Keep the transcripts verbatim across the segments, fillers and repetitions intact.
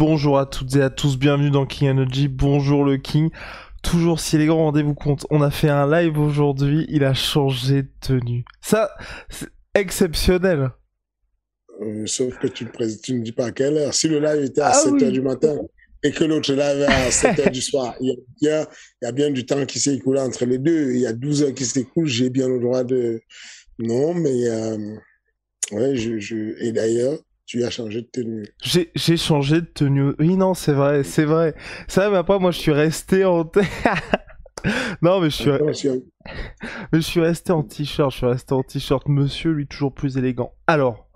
Bonjour à toutes et à tous, bienvenue dans King Energy, bonjour le King. Toujours si les grands, rendez-vous compte, on a fait un live aujourd'hui, il a changé de tenue. Ça, c'est exceptionnel. Euh, sauf que tu ne me dis pas à quelle heure. Si le live était à ah sept heures oui. du matin et que l'autre live à sept heures du soir, il y, a bien, il y a bien du temps qui s'est écoulé entre les deux, il y a douze heures qui s'écoulent, j'ai bien le droit de... Non, mais... Euh... Ouais, je, je... Et d'ailleurs... Tu as changé de tenue. J'ai changé de tenue. Oui, non, c'est vrai, c'est vrai. Ça, mais après, moi, je suis resté en... non, mais je suis... Attention. Mais je suis resté en t-shirt, je suis resté en t-shirt. Monsieur, lui, toujours plus élégant. Alors,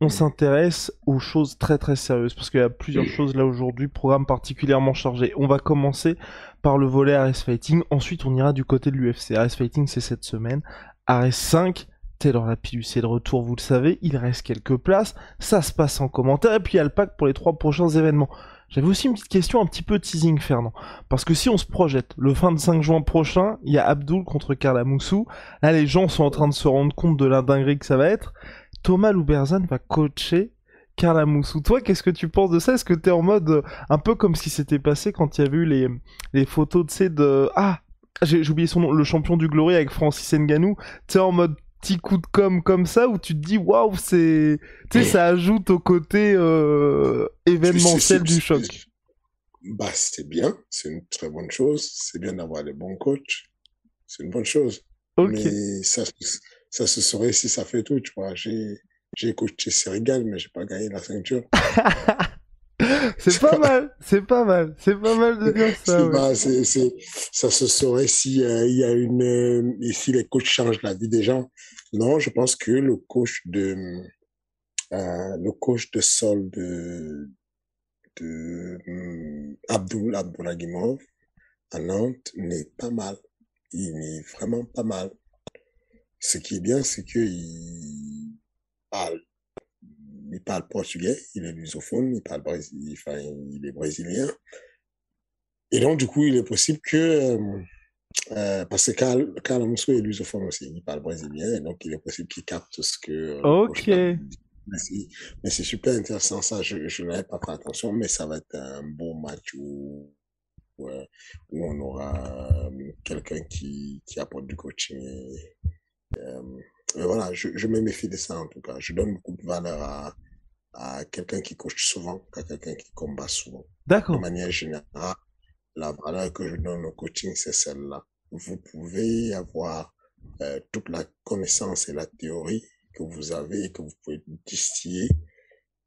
on s'intéresse aux choses très, très sérieuses, parce qu'il y a plusieurs choses, là, aujourd'hui, programme particulièrement chargé. On va commencer par le volet A R E S Fighting. Ensuite, on ira du côté de l'U F C. A R E S Fighting, c'est cette semaine. A R E S cinq... Taylor Lapidus est de retour, vous le savez, il reste quelques places, ça se passe en commentaire, et puis il y a le pack pour les trois prochains événements. J'avais aussi une petite question, un petit peu teasing, Fernand, parce que si on se projette, le vingt-cinq juin prochain, il y a Abdul contre Karl Amoussou, là les gens sont en train de se rendre compte de la dinguerie que ça va être, Thomas Louberzan va coacher Karl Amoussou. Toi, qu'est-ce que tu penses de ça? Est-ce que t'es en mode, un peu comme ce qui s'était passé quand il y a eu les, les photos, tu sais, de... Ah, j'ai oublié son nom, le champion du Glory avec Francis Nganou, tu sais, en mode... petit coup de com comme ça où tu te dis waouh, c'est tu sais, ça ajoute au côté euh, événementiel du choc. Bah c'est bien, c'est une très bonne chose, c'est bien d'avoir des bons coachs, c'est une bonne chose. Okay. Mais ça, ça se saurait si ça fait tout, tu vois. J'ai coaché Sérégal mais j'ai pas gagné la ceinture. C'est pas, pas mal, c'est pas mal, c'est pas mal de dire ça. Ouais. Pas, c est, c est, ça se saurait si, euh, y a une, euh, si les coachs changent la vie des gens. Non, je pense que le coach de, euh, le coach de sol de, de um, Abdul, Abdoulagimov à Nantes n'est pas mal. Il n'est vraiment pas mal. Ce qui est bien, c'est qu'il parle. Il parle portugais, il est lusophone, il parle brésilien, enfin, il est brésilien. Et donc, du coup, il est possible que, euh, parce que Karl, Karl Amoussou est lusophone aussi, il parle brésilien, et donc il est possible qu'il capte ce que... Ok. Mais c'est super intéressant, ça, je, je n'avais pas fait attention, mais ça va être un beau match où, où, où on aura quelqu'un qui, qui apporte du coaching. Et, euh, mais voilà, je, je me méfie de ça en tout cas. Je donne beaucoup de valeur à, à quelqu'un qui coach souvent qu'à quelqu'un qui combat souvent. D'accord. De manière générale, la valeur que je donne au coaching, c'est celle-là. Vous pouvez avoir euh, toute la connaissance et la théorie que vous avez et que vous pouvez distiller,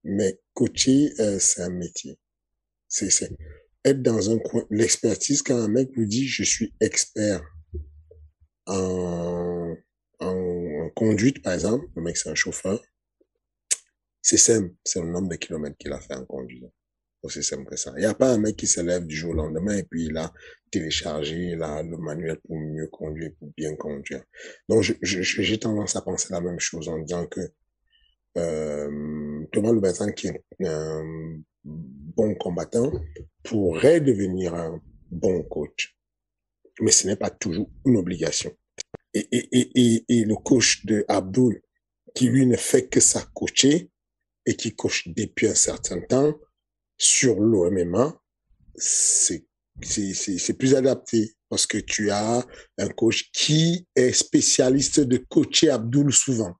mais coacher, euh, c'est un métier. C'est être dans un coin. L'expertise, quand un mec vous dit « je suis expert en... » En conduite, par exemple, le mec, c'est un chauffeur. C'est simple, c'est le nombre de kilomètres qu'il a fait en conduite. C'est simple que ça. Il n'y a pas un mec qui se lève du jour au lendemain et puis il a téléchargé là, le manuel pour mieux conduire, pour bien conduire. Donc, j'ai tendance à penser la même chose en disant que euh, Thomas Louberzan, qui est un bon combattant, pourrait devenir un bon coach. Mais ce n'est pas toujours une obligation. Et, et, et, et le coach de Abdul, qui lui ne fait que ça coacher, et qui coach depuis un certain temps, sur l'O M M A, c'est plus adapté, parce que tu as un coach qui est spécialiste de coacher Abdul souvent,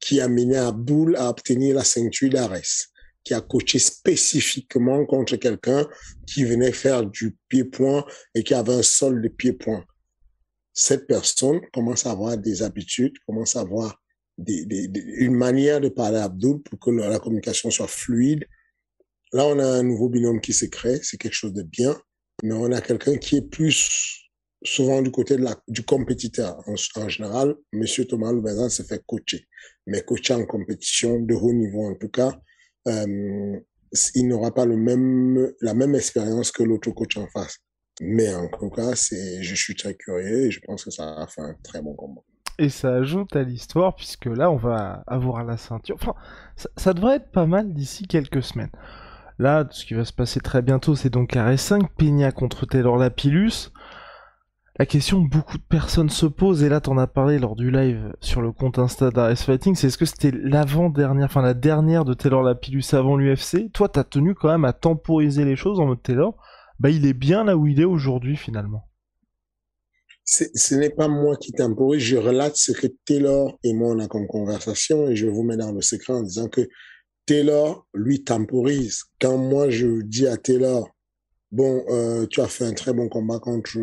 qui a mené Abdul à obtenir la ceinture d'A R E S, qui a coaché spécifiquement contre quelqu'un qui venait faire du pied-point et qui avait un sol de pied-point. Cette personne commence à avoir des habitudes, commence à avoir des, des, des, une manière de parler à Abdul pour que la communication soit fluide. Là, on a un nouveau binôme qui se crée, c'est quelque chose de bien, mais on a quelqu'un qui est plus souvent du côté de la, du compétiteur. En, en général, M. Thomas Louberzan se fait coacher, mais coacher en compétition, de haut niveau en tout cas, euh, il n'aura pas le même, la même expérience que l'autre coach en face. Mais en tout cas, je suis très curieux et je pense que ça a fait un très bon combat. Et ça ajoute à l'histoire, puisque là, on va avoir la ceinture. Enfin, ça, ça devrait être pas mal d'ici quelques semaines. Là, ce qui va se passer très bientôt, c'est donc A R E S cinq, Peña contre Taylor Lapidus. La question que beaucoup de personnes se posent, et là t'en as parlé lors du live sur le compte Insta d'A R E S Fighting, c'est est-ce que c'était l'avant-dernière, enfin la dernière de Taylor Lapidus avant l'U F C? Toi t'as tenu quand même à temporiser les choses en mode Taylor, bah il est bien là où il est aujourd'hui finalement. Ce n'est pas moi qui temporise, je relate ce que Taylor et moi on a comme conversation et je vous mets dans le secret en disant que Taylor, lui, temporise. Quand moi je dis à Taylor, bon, euh, tu as fait un très bon combat contre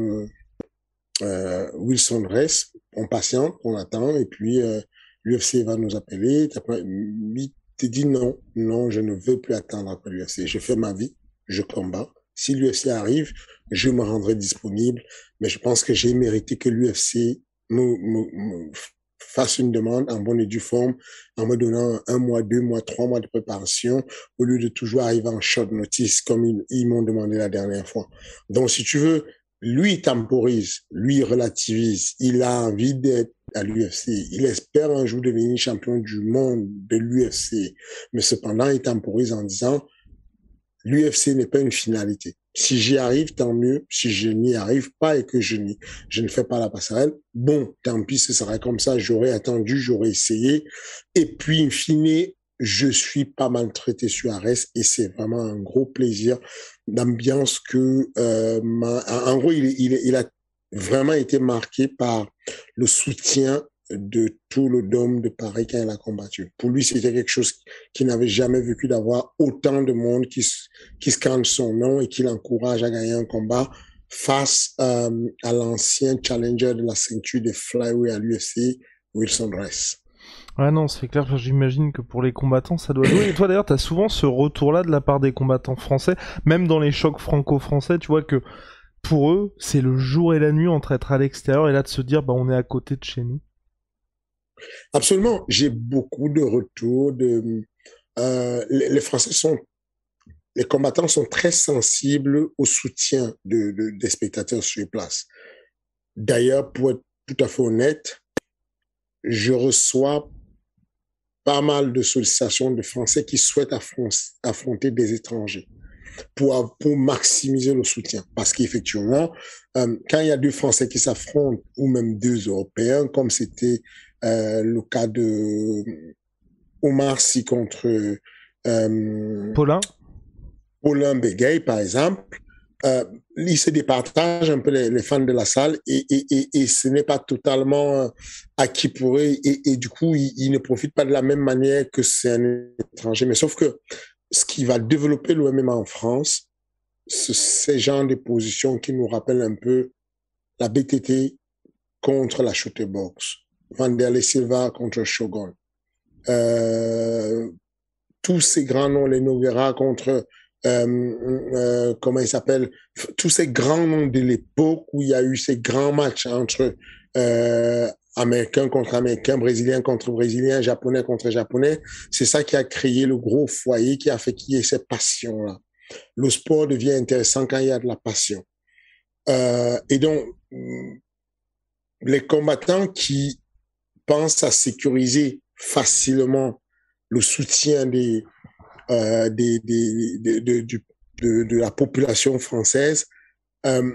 euh, Wilson Reis, on patiente, on attend et puis euh, l'U F C va nous appeler. Il te dit non, non, je ne veux plus attendre après l'U F C, je fais ma vie, je combats. Si l'U F C arrive, je me rendrai disponible, mais je pense que j'ai mérité que l'U F C me, me, me fasse une demande en bonne et due forme, en me donnant un mois, deux mois, trois mois de préparation, au lieu de toujours arriver en short notice, comme ils, ils m'ont demandé la dernière fois. Donc, si tu veux, lui, il temporise, lui, il relativise, il a envie d'être à l'U F C, il espère un jour devenir champion du monde de l'U F C, mais cependant, il temporise en disant l'U F C n'est pas une finalité. Si j'y arrive, tant mieux. Si je n'y arrive pas et que je, je ne fais pas la passerelle, bon, tant pis, ce sera comme ça. J'aurais attendu, j'aurais essayé. Et puis, in fine, je suis pas maltraité sur A R E S et c'est vraiment un gros plaisir. L'ambiance que... Euh, ma, en gros, il, il, il a vraiment été marqué par le soutien de tout le Dôme de Paris quand il a combattu. Pour lui, c'était quelque chose qu'il n'avait jamais vécu, d'avoir autant de monde qui, qui scande son nom et qui l'encourage à gagner un combat face euh, à l'ancien challenger de la ceinture des flyweight à l'U F C, Wilson Reis. Ah non, c'est clair, j'imagine que pour les combattants, ça doit jouer. Et toi d'ailleurs, t'as souvent ce retour-là de la part des combattants français, même dans les chocs franco-français, tu vois que pour eux, c'est le jour et la nuit entre être à l'extérieur et là de se dire, bah on est à côté de chez nous. Absolument, j'ai beaucoup de retours. De, euh, les, les Français sont, les combattants sont très sensibles au soutien de, de, des spectateurs sur place. D'ailleurs, pour être tout à fait honnête, je reçois pas mal de sollicitations de Français qui souhaitent affronter des étrangers pour, pour maximiser le soutien. Parce qu'effectivement, euh, quand il y a deux Français qui s'affrontent, ou même deux Européens, comme c'était... Euh, le cas de Omar Sy contre euh, Paulin Paulin Béguet, par exemple, euh, ils se départagent un peu les, les fans de la salle et, et, et, et ce n'est pas totalement acquis pour eux et, et du coup, ils, ils ne profitent pas de la même manière que c'est un étranger. Mais sauf que ce qui va développer le M M A en France, c'est ces genres de positions qui nous rappellent un peu la B T T contre la shooterbox. Vanderlei Silva contre Shogun. Euh, tous ces grands noms, les Noguera contre, euh, euh, comment il s'appelle, tous ces grands noms de l'époque où il y a eu ces grands matchs entre euh, Américains contre Américains, Brésiliens contre Brésiliens, Japonais contre Japonais. C'est ça qui a créé le gros foyer, qui a fait qu'il y ait cette passion-là. Le sport devient intéressant quand il y a de la passion. Euh, et donc, les combattants qui pense à sécuriser facilement le soutien des, euh, des, des, des, de, de, de, de la population française, euh,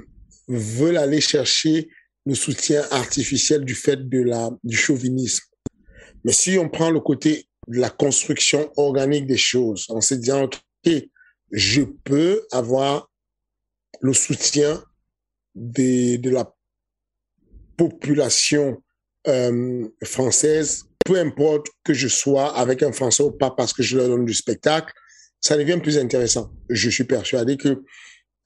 veulent aller chercher le soutien artificiel du fait de la, du chauvinisme. Mais si on prend le côté de la construction organique des choses, en se disant, OK, je peux avoir le soutien des, de la population Euh, française, peu importe que je sois avec un Français ou pas parce que je leur donne du spectacle, ça devient plus intéressant. Je suis persuadé que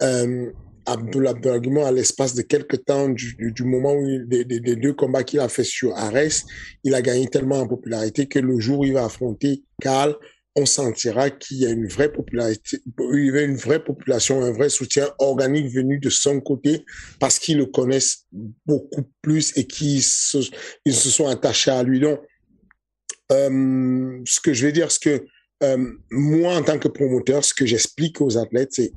euh, Abdoulagimov, à l'espace de quelques temps, du, du moment où il, des, des, des deux combats qu'il a fait sur A R E S, il a gagné tellement en popularité que le jour où il va affronter Karl, on sentira qu'il y a une vraie popularité, il y a une vraie population, un vrai soutien organique venu de son côté parce qu'ils le connaissent beaucoup plus et qu'ils se, ils se sont attachés à lui. Donc, euh, ce que je vais dire, c'est que euh, moi, en tant que promoteur, ce que j'explique aux athlètes, c'est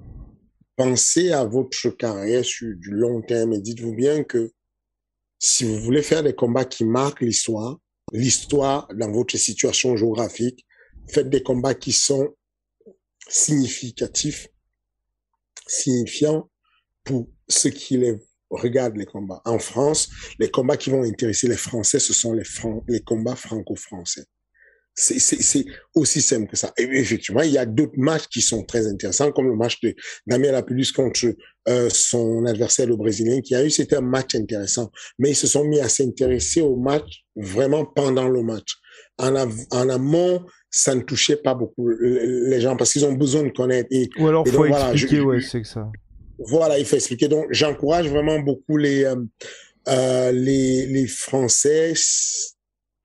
pensez à votre carrière sur du long terme et dites-vous bien que si vous voulez faire des combats qui marquent l'histoire, l'histoire dans votre situation géographique, faites des combats qui sont significatifs, signifiants pour ce qu'il est regarde les combats. En France, les combats qui vont intéresser les Français, ce sont les, fran les combats franco-français. C'est aussi simple que ça. Et effectivement, il y a d'autres matchs qui sont très intéressants, comme le match de Damian Lapidus contre euh, son adversaire, le Brésilien, qui a eu, c'était un match intéressant. Mais ils se sont mis à s'intéresser au match vraiment pendant le match. En, av en amont, ça ne touchait pas beaucoup les gens parce qu'ils ont besoin de connaître. Et, Ou alors, il faut donc, expliquer, voilà, ouais, c'est que ça. Voilà, il faut expliquer. Donc, j'encourage vraiment beaucoup les, euh, euh, les, les Français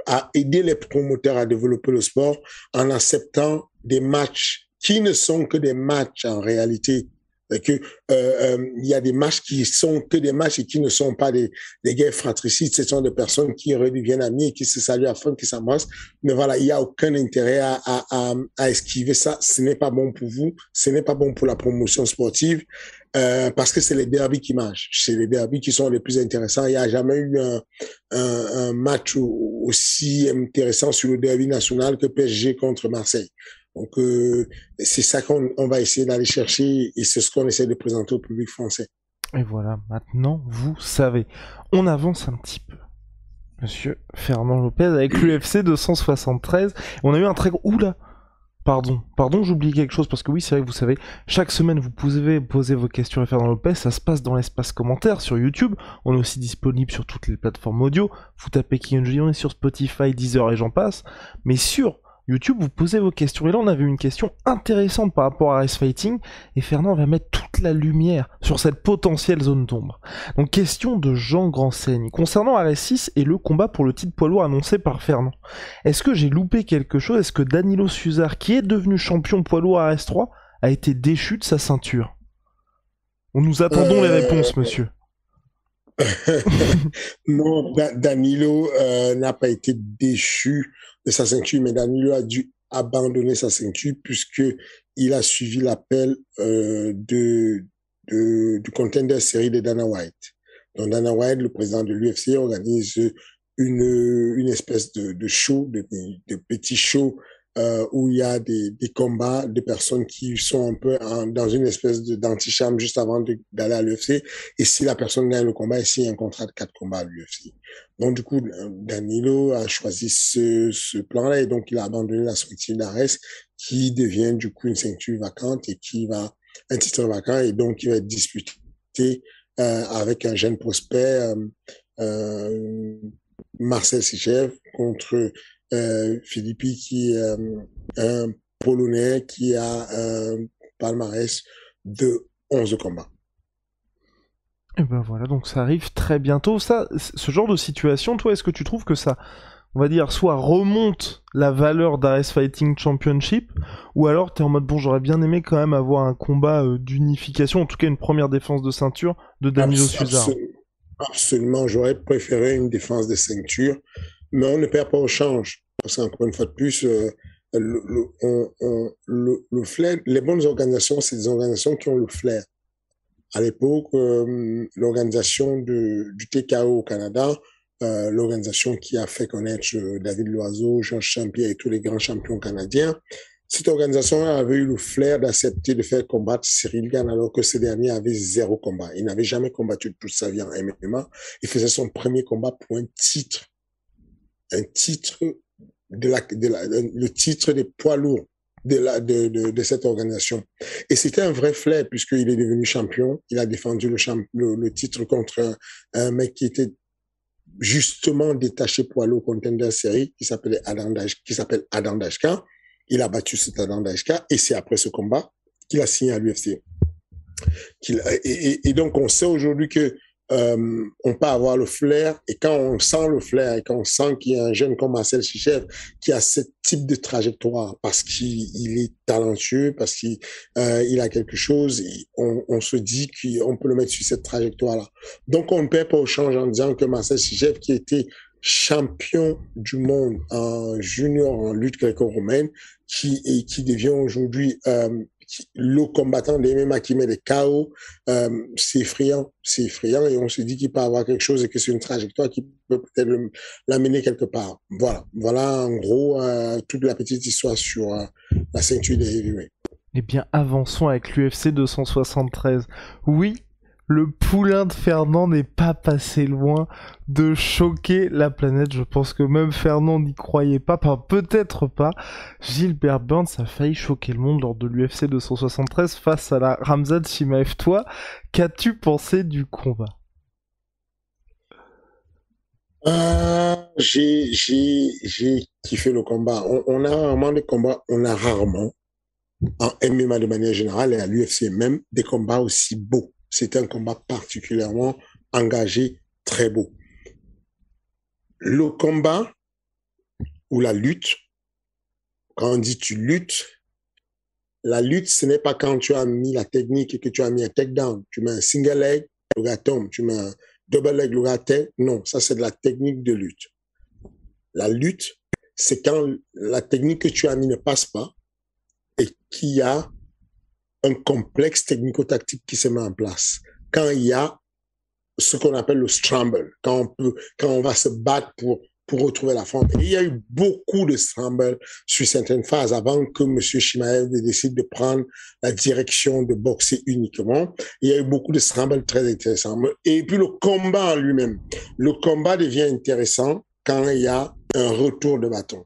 à aider les promoteurs à développer le sport en acceptant des matchs qui ne sont que des matchs en réalité. Que, euh, euh, y a des matchs qui sont que des matchs et qui ne sont pas des, des guerres fratricides. Ce sont des personnes qui redeviennent amies et qui se saluent à fond, qui s'embrassent. Mais voilà, il n'y a aucun intérêt à, à, à, à esquiver ça. Ce n'est pas bon pour vous. Ce n'est pas bon pour la promotion sportive. Euh, parce que c'est les derbys qui marchent. C'est les derbys qui sont les plus intéressants. Il n'y a jamais eu un, un, un match aussi intéressant sur le derby national que P S G contre Marseille. Donc, euh, c'est ça qu'on on va essayer d'aller chercher et c'est ce qu'on essaie de présenter au public français. Et voilà, maintenant, vous savez. On avance un petit peu. Monsieur Fernand Lopez avec l'U F C deux cent soixante-treize. On a eu un très gros... Oula ! Pardon, pardon, j'oublie quelque chose, parce que oui, c'est vrai que vous savez, chaque semaine, vous pouvez poser vos questions à Fernand Lopez, ça se passe dans l'espace commentaire sur YouTube, on est aussi disponible sur toutes les plateformes audio, vous tapez King Energy, on est sur Spotify, Deezer et j'en passe, mais sur YouTube, vous posez vos questions, et là, on avait une question intéressante par rapport à A R E S Fighting, et Fernand va mettre toute la lumière sur cette potentielle zone d'ombre. Donc, question de Jean Grandseigne, concernant A R E S six et le combat pour le titre poids lourd annoncé par Fernand, est-ce que j'ai loupé quelque chose? Est-ce que Danilo Suzar, qui est devenu champion poids lourd A R E S trois, a été déchu de sa ceinture? Nous attendons euh... les réponses, monsieur. Non, da Danilo euh, n'a pas été déchu de sa ceinture, mais Danilo a dû abandonner sa ceinture puisqu'il a suivi l'appel euh, de, de, du contender série de Dana White. Donc Dana White, le président de l'U F C, organise une, une espèce de, de show, de, de petit show euh, où il y a des, des combats de personnes qui sont un peu en, dans une espèce d'antichambre juste avant d'aller à l'U F C. Et si la personne gagne le combat, il signe un contrat de quatre combats à l'U F C. Donc, du coup, Danilo a choisi ce, ce plan-là et donc il a abandonné la structure d'A R E S qui devient, du coup, une ceinture vacante et qui va, un titre vacant et donc il va être disputé euh, avec un jeune prospect, euh, euh, Marcel Sichev, contre euh, Filippi qui est euh, un Polonais qui a un palmarès de onze combats. Et ben voilà, donc ça arrive très bientôt. Ça, ce genre de situation, toi, est-ce que tu trouves que ça, on va dire, soit remonte la valeur d'A R E S Fighting Championship, ou alors t'es en mode, bon, j'aurais bien aimé quand même avoir un combat euh, d'unification, en tout cas une première défense de ceinture de Danilo Suzar. Absolument, j'aurais préféré une défense de ceinture, mais on ne perd pas au change, parce qu'encore une fois de plus, euh, le, le, on, on, le, le flair, les bonnes organisations, c'est des organisations qui ont le flair. À l'époque, euh, l'organisation du T K O au Canada, euh, l'organisation qui a fait connaître euh, David Loiseau, Georges Saint-Pierre et tous les grands champions canadiens, cette organisation avait eu le flair d'accepter de faire combattre Cyril Gann alors que ce dernier avait zéro combat. Il n'avait jamais combattu de toute sa vie en M M A. Il faisait son premier combat pour un titre, un titre de la, de la, le titre des poids lourds. De, la, de, de, de cette organisation. Et c'était un vrai flair, puisqu'il est devenu champion, il a défendu le, champ, le, le titre contre un, un mec qui était justement détaché pour aller au contender série, qui s'appelle Adam, Adam Dashka. Il a battu cet Adam Dashka, et c'est après ce combat qu'il a signé à l'U F C. Et, et, et donc on sait aujourd'hui que Euh, on peut avoir le flair, et quand on sent le flair et quand on sent qu'il y a un jeune comme Marcel Sichev qui a ce type de trajectoire parce qu'il est talentueux, parce qu'il euh, il a quelque chose, et on, on se dit qu'on peut le mettre sur cette trajectoire-là. Donc on ne perd pas au change en disant que Marcel Sichev, qui était champion du monde en junior en lutte gréco-romaine, qui, et qui devient aujourd'hui euh, le combattant des M M A qui met des K O, euh, c'est effrayant, c'est effrayant, et on se dit qu'il peut avoir quelque chose et que c'est une trajectoire qui peut peut-être l'amener quelque part. Voilà, voilà en gros euh, toute la petite histoire sur euh, la ceinture des heavyweights. Eh bien, avançons avec l'U F C deux cent soixante-treize. Oui, le poulain de Fernand n'est pas passé loin de choquer la planète. Je pense que même Fernand n'y croyait pas, enfin, peut-être pas. Gilbert Burns a failli choquer le monde lors de l'U F C deux cent soixante-treize face à la Khamzat Chimaev. Toi, qu'as-tu pensé du combat? Euh, j'ai, j'ai, j'ai kiffé le combat. On, on a rarement des combats, on a rarement, en M M A de manière générale et à l'U F C même, des combats aussi beaux. C'était un combat particulièrement engagé, très beau. Le combat ou la lutte, quand on dit tu luttes, la lutte, ce n'est pas quand tu as mis la technique et que tu as mis un takedown. Tu mets un single leg, le gars tombe, tu mets un double leg, le gars tombe. Non, ça c'est de la technique de lutte. La lutte, c'est quand la technique que tu as mis ne passe pas et qu'il y a un complexe technico-tactique qui se met en place. Quand il y a ce qu'on appelle le scramble, quand on peut, quand on va se battre pour, pour retrouver la forme. Et il y a eu beaucoup de scramble sur certaines phases avant que M. Chimaev décide de prendre la direction de boxer uniquement. Il y a eu beaucoup de scramble très intéressants. Et puis le combat en lui-même. Le combat devient intéressant quand il y a un retour de bâton.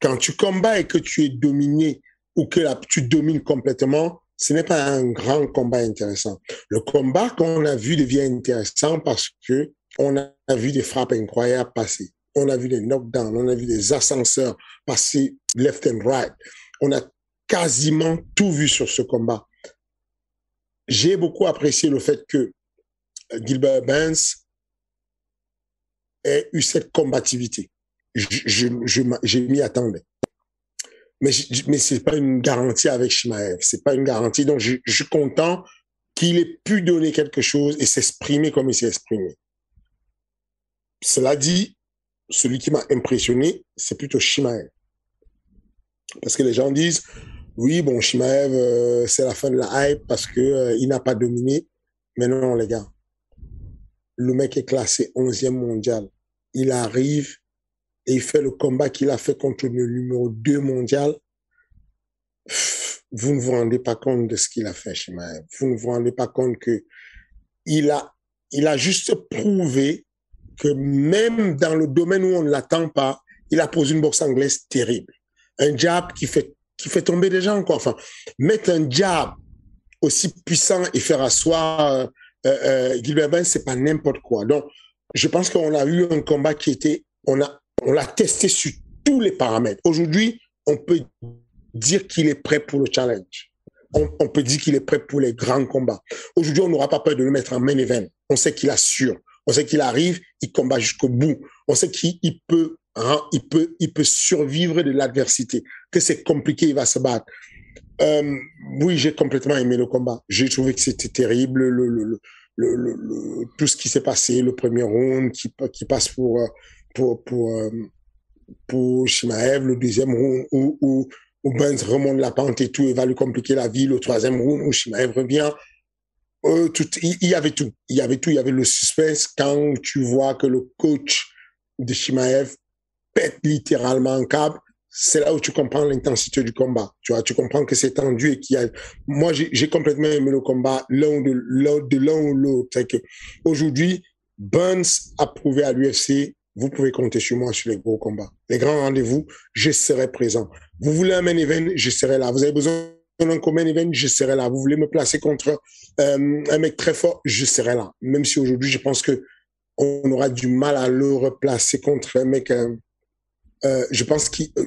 Quand tu combats et que tu es dominé ou que la, tu domines complètement, ce n'est pas un grand combat intéressant. Le combat qu'on a vu devient intéressant parce que on a vu des frappes incroyables passer. On a vu des knockdowns, on a vu des ascenseurs passer left and right. On a quasiment tout vu sur ce combat. J'ai beaucoup apprécié le fait que Gilbert Burns ait eu cette combativité. Je, je, je, je m'y attendais. Mais, mais ce n'est pas une garantie avec Chimaev. Ce n'est pas une garantie. Donc, je, je suis content qu'il ait pu donner quelque chose et s'exprimer comme il s'est exprimé. Cela dit, celui qui m'a impressionné, c'est plutôt Chimaev. Parce que les gens disent, oui, bon, Chimaev, euh, c'est la fin de la hype parce qu'il euh, n'a pas dominé. Mais non, non, les gars. Le mec est classé onzième mondial. Il arrive et il fait le combat qu'il a fait contre le numéro deux mondial. Vous ne vous rendez pas compte de ce qu'il a fait, Chimaev. Vous ne vous rendez pas compte que il a, il a juste prouvé que même dans le domaine où on ne l'attend pas, il a posé une boxe anglaise terrible. Un jab qui fait, qui fait tomber des gens, quoi. Enfin, mettre un jab aussi puissant et faire asseoir euh, euh, Gilbert Burns, c'est pas n'importe quoi. Donc, je pense qu'on a eu un combat qui était... On a On l'a testé sur tous les paramètres. Aujourd'hui, on peut dire qu'il est prêt pour le challenge. On, on peut dire qu'il est prêt pour les grands combats. Aujourd'hui, on n'aura pas peur de le mettre en main event. On sait qu'il assure. On sait qu'il arrive, il combat jusqu'au bout. On sait qu'il peut, hein, il peut, il peut survivre de l'adversité. Que c'est compliqué, il va se battre. Euh, oui, j'ai complètement aimé le combat. J'ai trouvé que c'était terrible. Le, le, le, le, le, tout ce qui s'est passé, le premier round qui, qui passe pour... Euh, pour pour pour Chimaev, le deuxième round où, où, où Burns remonte la pente et tout et va lui compliquer la vie, le troisième round où Chimaev revient, euh, tout, il, il y avait tout, il y avait tout, il y avait le suspense quand tu vois que le coach de Chimaev pète littéralement un câble, c'est là où tu comprends l'intensité du combat, tu vois, tu comprends que c'est tendu et qu'il y a, moi j'ai, j'ai complètement aimé le combat, l'un de l'autre, de l'un ou l'autre, c'est que aujourd'hui Burns a prouvé à l'U F C, vous pouvez compter sur moi sur les gros combats. Les grands rendez-vous, je serai présent. Vous voulez un main event, je serai là. Vous avez besoin d'un main event, je serai là. Vous voulez me placer contre euh, un mec très fort, je serai là. Même si aujourd'hui, je pense que on aura du mal à le replacer contre un mec. Euh, euh, je pense que euh,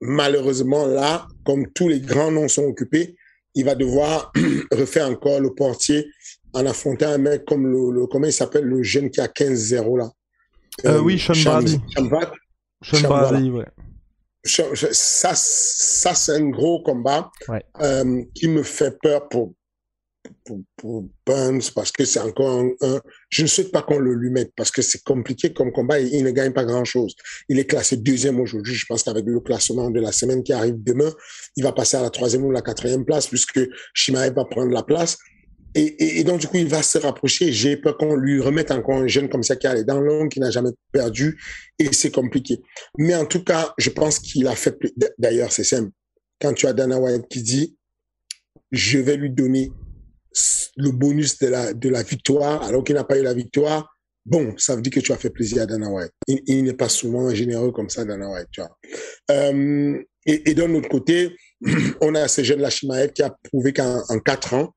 malheureusement, là, comme tous les grands noms sont occupés, il va devoir refaire encore le portier en affrontant un mec comme le, le comment il s'appelle, le jeune qui a quinze zéro là. Euh, euh, oui, Sean Brady. Sean Brady, ouais. Ça, ça c'est un gros combat, ouais. euh, qui me fait peur pour, pour, pour Burns parce que c'est encore un, un... Je ne souhaite pas qu'on le lui mette parce que c'est compliqué comme combat et il ne gagne pas grand-chose. Il est classé deuxième aujourd'hui. Je pense qu'avec le classement de la semaine qui arrive demain, il va passer à la troisième ou la quatrième place puisque Chimaev va prendre la place. Et, et, et donc, du coup, il va se rapprocher. J'ai peur qu'on lui remette encore un jeune comme ça qui a les dents longues, qui n'a jamais perdu. Et c'est compliqué. Mais en tout cas, je pense qu'il a fait... D'ailleurs, c'est simple. Quand tu as Dana White qui dit « Je vais lui donner le bonus de la, de la victoire alors qu'il n'a pas eu la victoire, bon, ça veut dire que tu as fait plaisir à Dana White. Il, il n'est pas souvent généreux comme ça, Dana White. Tu vois. Euh, et, et d'un autre côté, on a ce jeune Chimaev qui a prouvé qu'en quatre ans,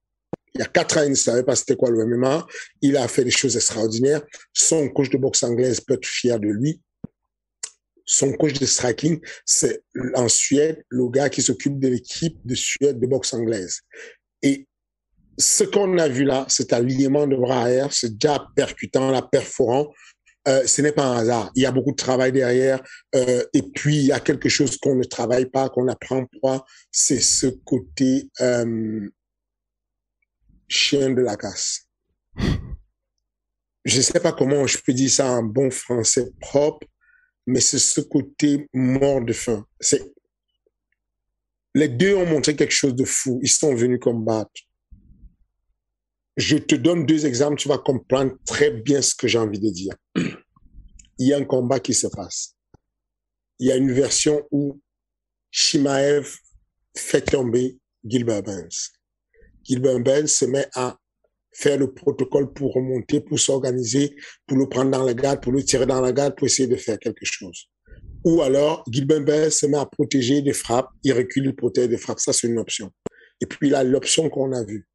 il y a quatre ans, il ne savait pas c'était quoi le M M A. Il a fait des choses extraordinaires. Son coach de boxe anglaise peut être fier de lui. Son coach de striking, c'est en Suède, le gars qui s'occupe de l'équipe de Suède de boxe anglaise. Et ce qu'on a vu là, cet alignement de bras arrière, c'est déjà percutant, là, perforant. Euh, ce n'est pas un hasard. Il y a beaucoup de travail derrière. Euh, et puis, il y a quelque chose qu'on ne travaille pas, qu'on apprend pas. C'est ce côté euh, chien de la casse. Je ne sais pas comment je peux dire ça en bon français propre. Mais c'est ce côté mort de faim. C'est... Les deux ont montré quelque chose de fou. Ils sont venus combattre. Je te donne deux exemples, tu vas comprendre très bien ce que j'ai envie de dire. Il y a un combat qui se passe. Il y a une version où Chimaev fait tomber Gilbert Burns. Gilbert Burns se met à faire le protocole pour remonter, pour s'organiser, pour le prendre dans la garde, pour le tirer dans la garde, pour essayer de faire quelque chose. Ou alors, Gilbert Burns se met à protéger des frappes, il recule, il protège des frappes. Ça, c'est une option. Et puis là, l'option qu'on a vue,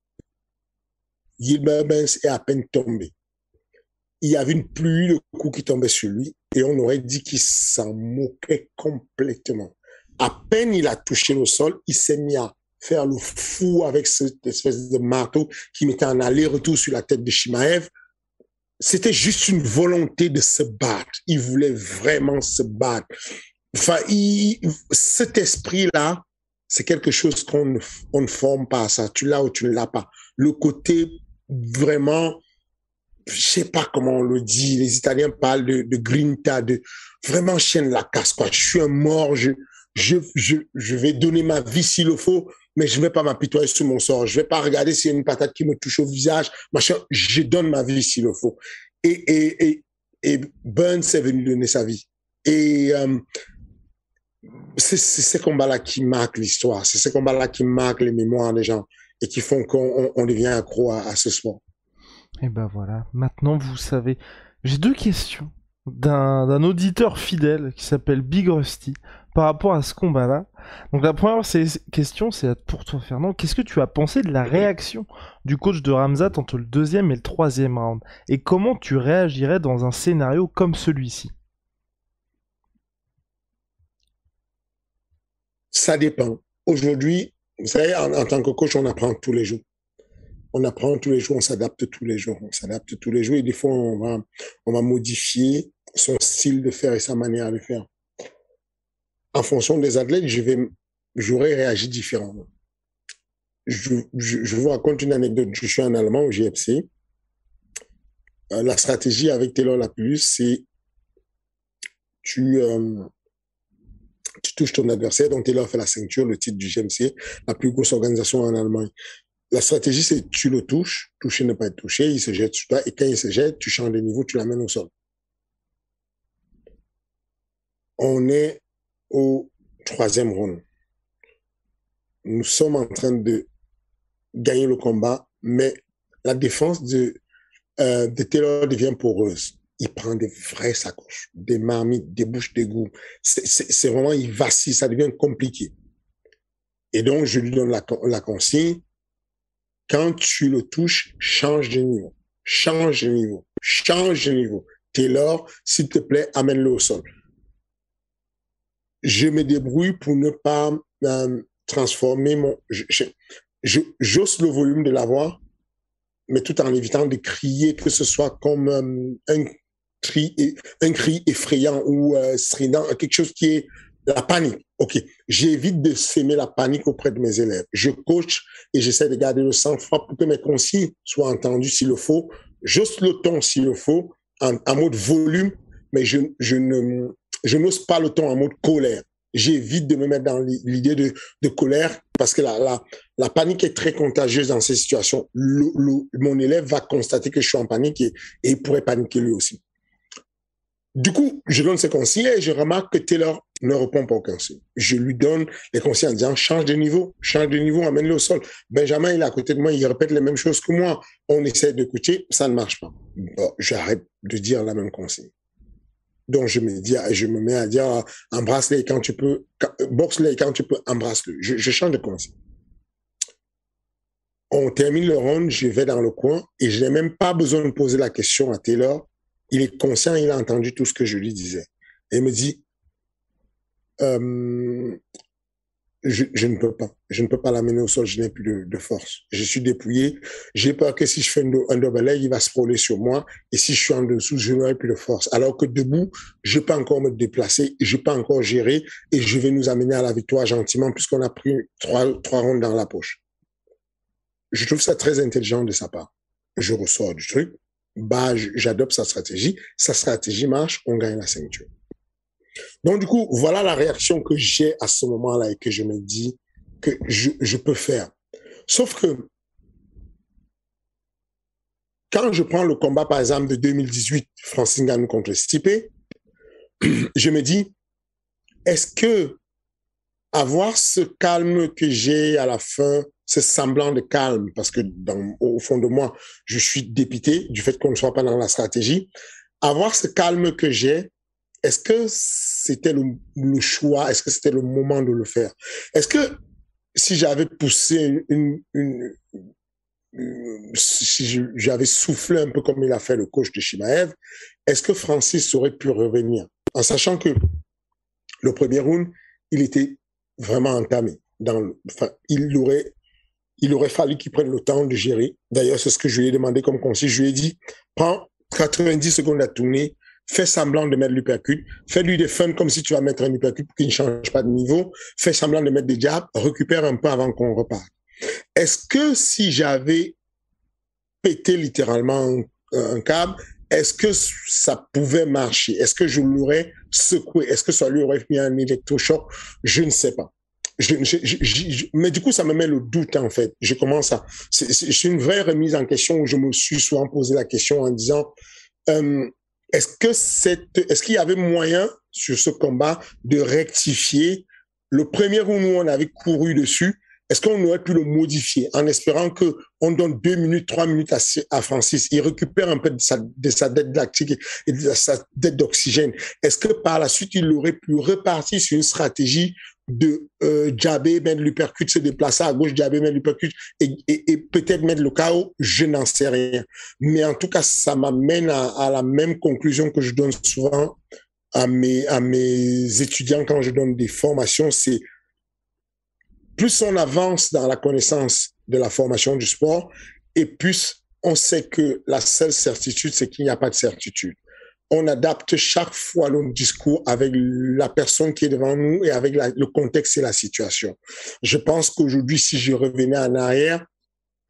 Gilbert Burns est à peine tombé. Il y avait une pluie de coups qui tombait sur lui et on aurait dit qu'il s'en moquait complètement. À peine il a touché le sol, il s'est mis à faire le fou avec cette espèce de marteau qui mettait en aller-retour sur la tête de Chimaev. C'était juste une volonté de se battre. Il voulait vraiment se battre. Enfin, il, cet esprit-là, c'est quelque chose qu'on ne, on ne forme pas à ça. Tu l'as ou tu ne l'as pas. Le côté vraiment, je sais pas comment on le dit, les Italiens parlent de, de grinta, de vraiment chien de la casse, quoi. Je suis un mort, je, je, je, je vais donner ma vie s'il le faut, mais je ne vais pas m'apitoyer sur mon sort. Je ne vais pas regarder s'il y a une patate qui me touche au visage. Machin. Je donne ma vie s'il le faut. Et, et, et, et Burns est venu donner sa vie. Et euh, c'est ces combats-là qui marquent l'histoire. C'est ces combats-là qui marquent les mémoires des gens et qui font qu'on on devient accro à, à ce sport. Et ben voilà. Maintenant, vous savez. J'ai deux questions d'un, d'un auditeur fidèle qui s'appelle Big Rusty par rapport à ce combat-là. Donc la première question, c'est pour toi, Fernand. Qu'est-ce que tu as pensé de la réaction du coach de Khamzat entre le deuxième et le troisième round? Et comment tu réagirais dans un scénario comme celui-ci? Ça dépend. Aujourd'hui, vous savez, en, en tant que coach, on apprend tous les jours. On apprend tous les jours, on s'adapte tous les jours. On s'adapte tous les jours et des fois, on va, on va modifier son style de faire et sa manière de faire. En fonction des athlètes, je vais, j'aurais réagi différemment. Je, je, je vous raconte une anecdote. Je suis un Allemand au G F C. Euh, la stratégie avec Taylor Lapidus, c'est tu, euh, tu touches ton adversaire, donc Taylor fait la ceinture, le titre du G M C, la plus grosse organisation en Allemagne. La stratégie, c'est tu le touches, toucher ne pas être touché, il se jette sur toi, et quand il se jette, tu changes de niveau, tu l'amènes au sol. On est au troisième round. Nous sommes en train de gagner le combat, mais la défense de, euh, de Taylor devient poreuse. Il prend des vraies sacoches, des marmites, des bouches d'égout. C'est, c'est, c'est vraiment, il vacille, ça devient compliqué. Et donc, je lui donne la, la consigne. Quand tu le touches, change de niveau. Change de niveau. Change de niveau. Taylor, s'il te plaît, amène-le au sol. Je me débrouille pour ne pas euh, transformer mon... Je, je, je, j'ose le volume de la voix, mais tout en évitant de crier, que ce soit comme euh, un, cri, un cri effrayant ou euh, strident, quelque chose qui est la panique. OK, j'évite de s'aimer la panique auprès de mes élèves. Je coach et j'essaie de garder le sang-froid pour que mes consignes soient entendues s'il le faut. J'ose le ton s'il le faut, en, en mode volume, mais je, je ne... Je n'ose pas le ton en mode colère. J'évite de me mettre dans l'idée de, de colère parce que la, la, la panique est très contagieuse dans ces situations. Le, le, mon élève va constater que je suis en panique et, et il pourrait paniquer lui aussi. Du coup, je donne ce conseil et je remarque que Taylor ne répond pas au conseil. Je lui donne les conseils en disant change de niveau, change de niveau, amène-le au sol. Benjamin, il est à côté de moi, il répète les mêmes choses que moi. On essaie de coacher, ça ne marche pas. Bon, j'arrête de dire la même conseil. Donc, je me, dis, je me mets à dire embrasse-les quand tu peux, boxe-les quand tu peux, embrasse-le. Je, je change de conseil. On termine le round, je vais dans le coin et je n'ai même pas besoin de poser la question à Taylor. Il est conscient, il a entendu tout ce que je lui disais. Et il me dit euh, je, je ne peux pas, je ne peux pas l'amener au sol, je n'ai plus de, de force. Je suis dépouillé, j'ai peur que si je fais un, do, un double leg, il va se frôler sur moi et si je suis en dessous, je n'aurai plus de force. Alors que debout, je peux encore me déplacer, je peux encore gérer et je vais nous amener à la victoire gentiment puisqu'on a pris trois, trois rounds dans la poche. Je trouve ça très intelligent de sa part. Je ressors du truc, bah, j'adopte sa stratégie, sa stratégie marche, on gagne la ceinture. Donc du coup, voilà la réaction que j'ai à ce moment-là et que je me dis que je, je peux faire. Sauf que quand je prends le combat, par exemple, de deux mille dix-huit, Francis Nganou contre Stipe, je me dis, est-ce que avoir ce calme que j'ai à la fin, ce semblant de calme, parce que dans, au fond de moi, je suis dépité du fait qu'on ne soit pas dans la stratégie. Avoir ce calme que j'ai, est-ce que c'était le, le choix? Est-ce que c'était le moment de le faire? Est-ce que si j'avais poussé, une, une, une, si j'avais soufflé un peu comme il a fait le coach de Chimaev, est-ce que Francis aurait pu revenir? En sachant que le premier round, il était vraiment entamé. Dans le, enfin, il aurait... Il aurait fallu qu'il prenne le temps de gérer. D'ailleurs, c'est ce que je lui ai demandé comme conseil. Je lui ai dit, prends quatre-vingt-dix secondes à tourner, fais semblant de mettre l'uppercut, fais-lui des fun comme si tu vas mettre un uppercut pour qu'il ne change pas de niveau, fais semblant de mettre des jabs, récupère un peu avant qu'on reparte. Est-ce que si j'avais pété littéralement un câble, est-ce que ça pouvait marcher? Est-ce que je l'aurais secoué? Est-ce que ça lui aurait mis un électrochoc? Je ne sais pas. Je, je, je, je, mais du coup, ça me met le doute, en fait. Je commence à... C'est, c'est une vraie remise en question où je me suis souvent posé la question en disant euh, est-ce que cette, est-ce qu'il y avait moyen, sur ce combat, de rectifier le premier round où on avait couru dessus? Est-ce qu'on aurait pu le modifier en espérant qu'on donne deux minutes, trois minutes à, à Francis? Il récupère un peu de sa, de sa dette lactique et de sa dette d'oxygène. Est-ce que par la suite, il aurait pu repartir sur une stratégie de euh, jabber, mettre l'uppercut, se déplacer à gauche, jabber, mettre l'uppercut et, et, et peut-être mettre le K O, je n'en sais rien. Mais en tout cas, ça m'amène à, à la même conclusion que je donne souvent à mes, à mes étudiants quand je donne des formations, c'est plus on avance dans la connaissance de la formation du sport et plus on sait que la seule certitude, c'est qu'il n'y a pas de certitude. On adapte chaque fois notre discours avec la personne qui est devant nous et avec la, le contexte et la situation. Je pense qu'aujourd'hui, si je revenais en arrière,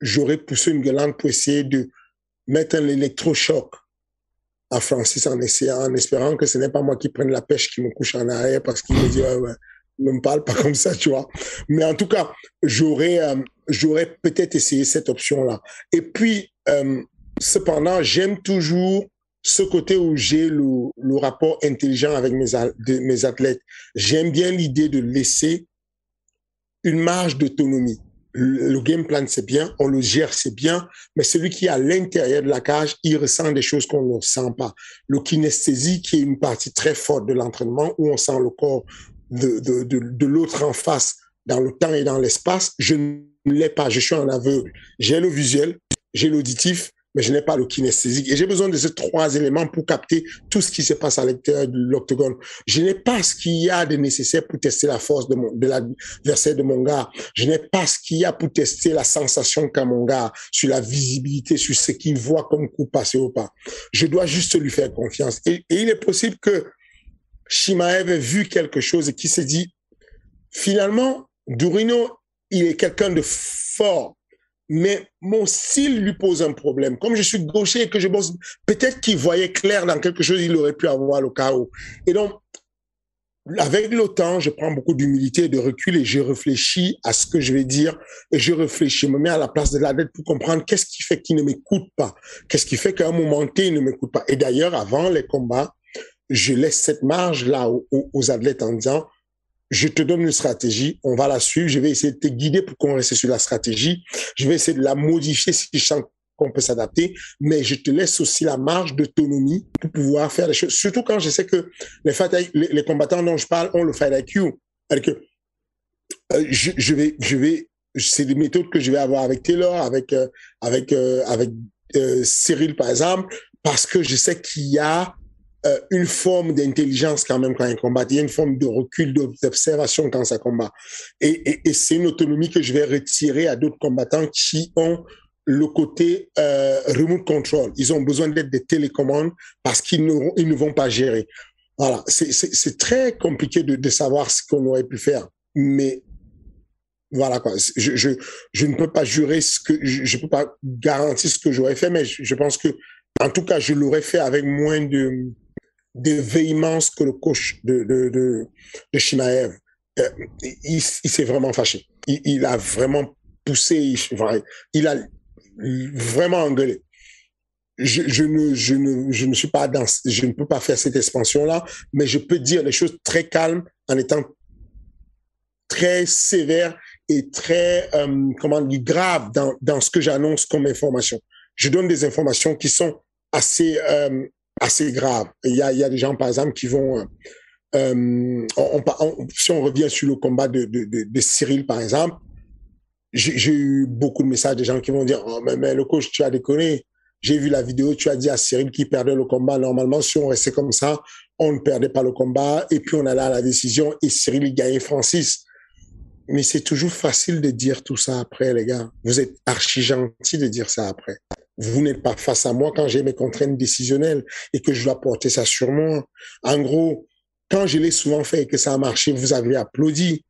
j'aurais poussé une gueulante pour essayer de mettre un électrochoc à Francis en, essayant, en espérant que ce n'est pas moi qui prenne la pêche, qui me couche en arrière parce qu'il me dit ouais, ouais, ne me parle pas comme ça, tu vois. Mais en tout cas, j'aurais, euh, j'aurais peut-être essayé cette option-là. Et puis, euh, cependant, j'aime toujours ce côté où j'ai le, le rapport intelligent avec mes, de, mes athlètes. J'aime bien l'idée de laisser une marge d'autonomie. Le, le game plan, c'est bien, on le gère, c'est bien, mais celui qui est à l'intérieur de la cage, il ressent des choses qu'on ne ressent pas. Le kinesthésie, qui est une partie très forte de l'entraînement, où on sent le corps de, de, de, de l'autre en face, dans le temps et dans l'espace, je ne l'ai pas, je suis en aveugle. J'ai le visuel, j'ai l'auditif, mais je n'ai pas le kinesthésique. Et j'ai besoin de ces trois éléments pour capter tout ce qui se passe à l'intérieur de l'octogone. Je n'ai pas ce qu'il y a de nécessaire pour tester la force de, de l'adversaire de mon gars. Je n'ai pas ce qu'il y a pour tester la sensation qu'a mon gars, sur la visibilité, sur ce qu'il voit comme coup passer ou pas. Je dois juste lui faire confiance. Et, et il est possible que Chimaev ait vu quelque chose et qu'il s'est dit, finalement, Durino, il est quelqu'un de fort. Mais mon style lui pose un problème. Comme je suis gaucher et que je bosse, peut-être qu'il voyait clair dans quelque chose, il aurait pu avoir le K O. Et donc, avec le temps, je prends beaucoup d'humilité et de recul et je réfléchis à ce que je vais dire. Et je réfléchis, je me mets à la place de l'athlète pour comprendre qu'est-ce qui fait qu'il ne m'écoute pas. Qu'est-ce qui fait qu'à un moment T, il ne m'écoute pas. Et d'ailleurs, avant les combats, je laisse cette marge-là aux, aux athlètes en disant, je te donne une stratégie, on va la suivre, je vais essayer de te guider pour qu'on reste sur la stratégie, je vais essayer de la modifier si je sens qu'on peut s'adapter, mais je te laisse aussi la marge d'autonomie pour pouvoir faire les choses. Surtout quand je sais que les, fight, les, les combattants dont je parle ont le fight I Q. Alors que, euh, je, je vais, je vais, c'est des méthodes que je vais avoir avec Taylor, avec, euh, avec, euh, avec euh, Cyril par exemple, parce que je sais qu'il y a Euh, une forme d'intelligence quand même quand il combat, il y a une forme de recul, d'observation quand ça combat. Et, et, et c'est une autonomie que je vais retirer à d'autres combattants qui ont le côté euh, remote control. Ils ont besoin d'être des télécommandes parce qu'ils ne, ils ne vont pas gérer. Voilà, c'est, c'est, c'est très compliqué de, de savoir ce qu'on aurait pu faire. Mais voilà quoi, je, je, je ne peux pas jurer ce que, je, je peux pas garantir ce que j'aurais fait, mais je, je pense que, en tout cas, je l'aurais fait avec moins de de véhémence que le coach de, de, de, de Chimaev. Euh, il il s'est vraiment fâché. Il, il a vraiment poussé, il, il a vraiment engueulé. Je, je, ne, je, ne, je ne suis pas dans, je ne peux pas faire cette expansion-là, mais je peux dire les choses très calmes en étant très sévère et très, euh, comment dire, grave dans, dans ce que j'annonce comme information. Je donne des informations qui sont assez... Euh, assez grave. Il y a, il y a des gens, par exemple, qui vont... Euh, on, on, si on revient sur le combat de, de, de, de Cyril, par exemple, j'ai, j'ai eu beaucoup de messages de gens qui vont dire « Oh, mais, mais le coach, tu as déconné. J'ai vu la vidéo, tu as dit à Cyril qu'il perdait le combat. Normalement, si on restait comme ça, on ne perdait pas le combat. Et puis, on allait à la décision et Cyril, il gagnait Francis. » Mais c'est toujours facile de dire tout ça après, les gars. Vous êtes archi gentil de dire ça après. Vous n'êtes pas face à moi quand j'ai mes contraintes décisionnelles et que je dois porter ça sur moi. En gros, quand je l'ai souvent fait et que ça a marché, vous avez applaudi.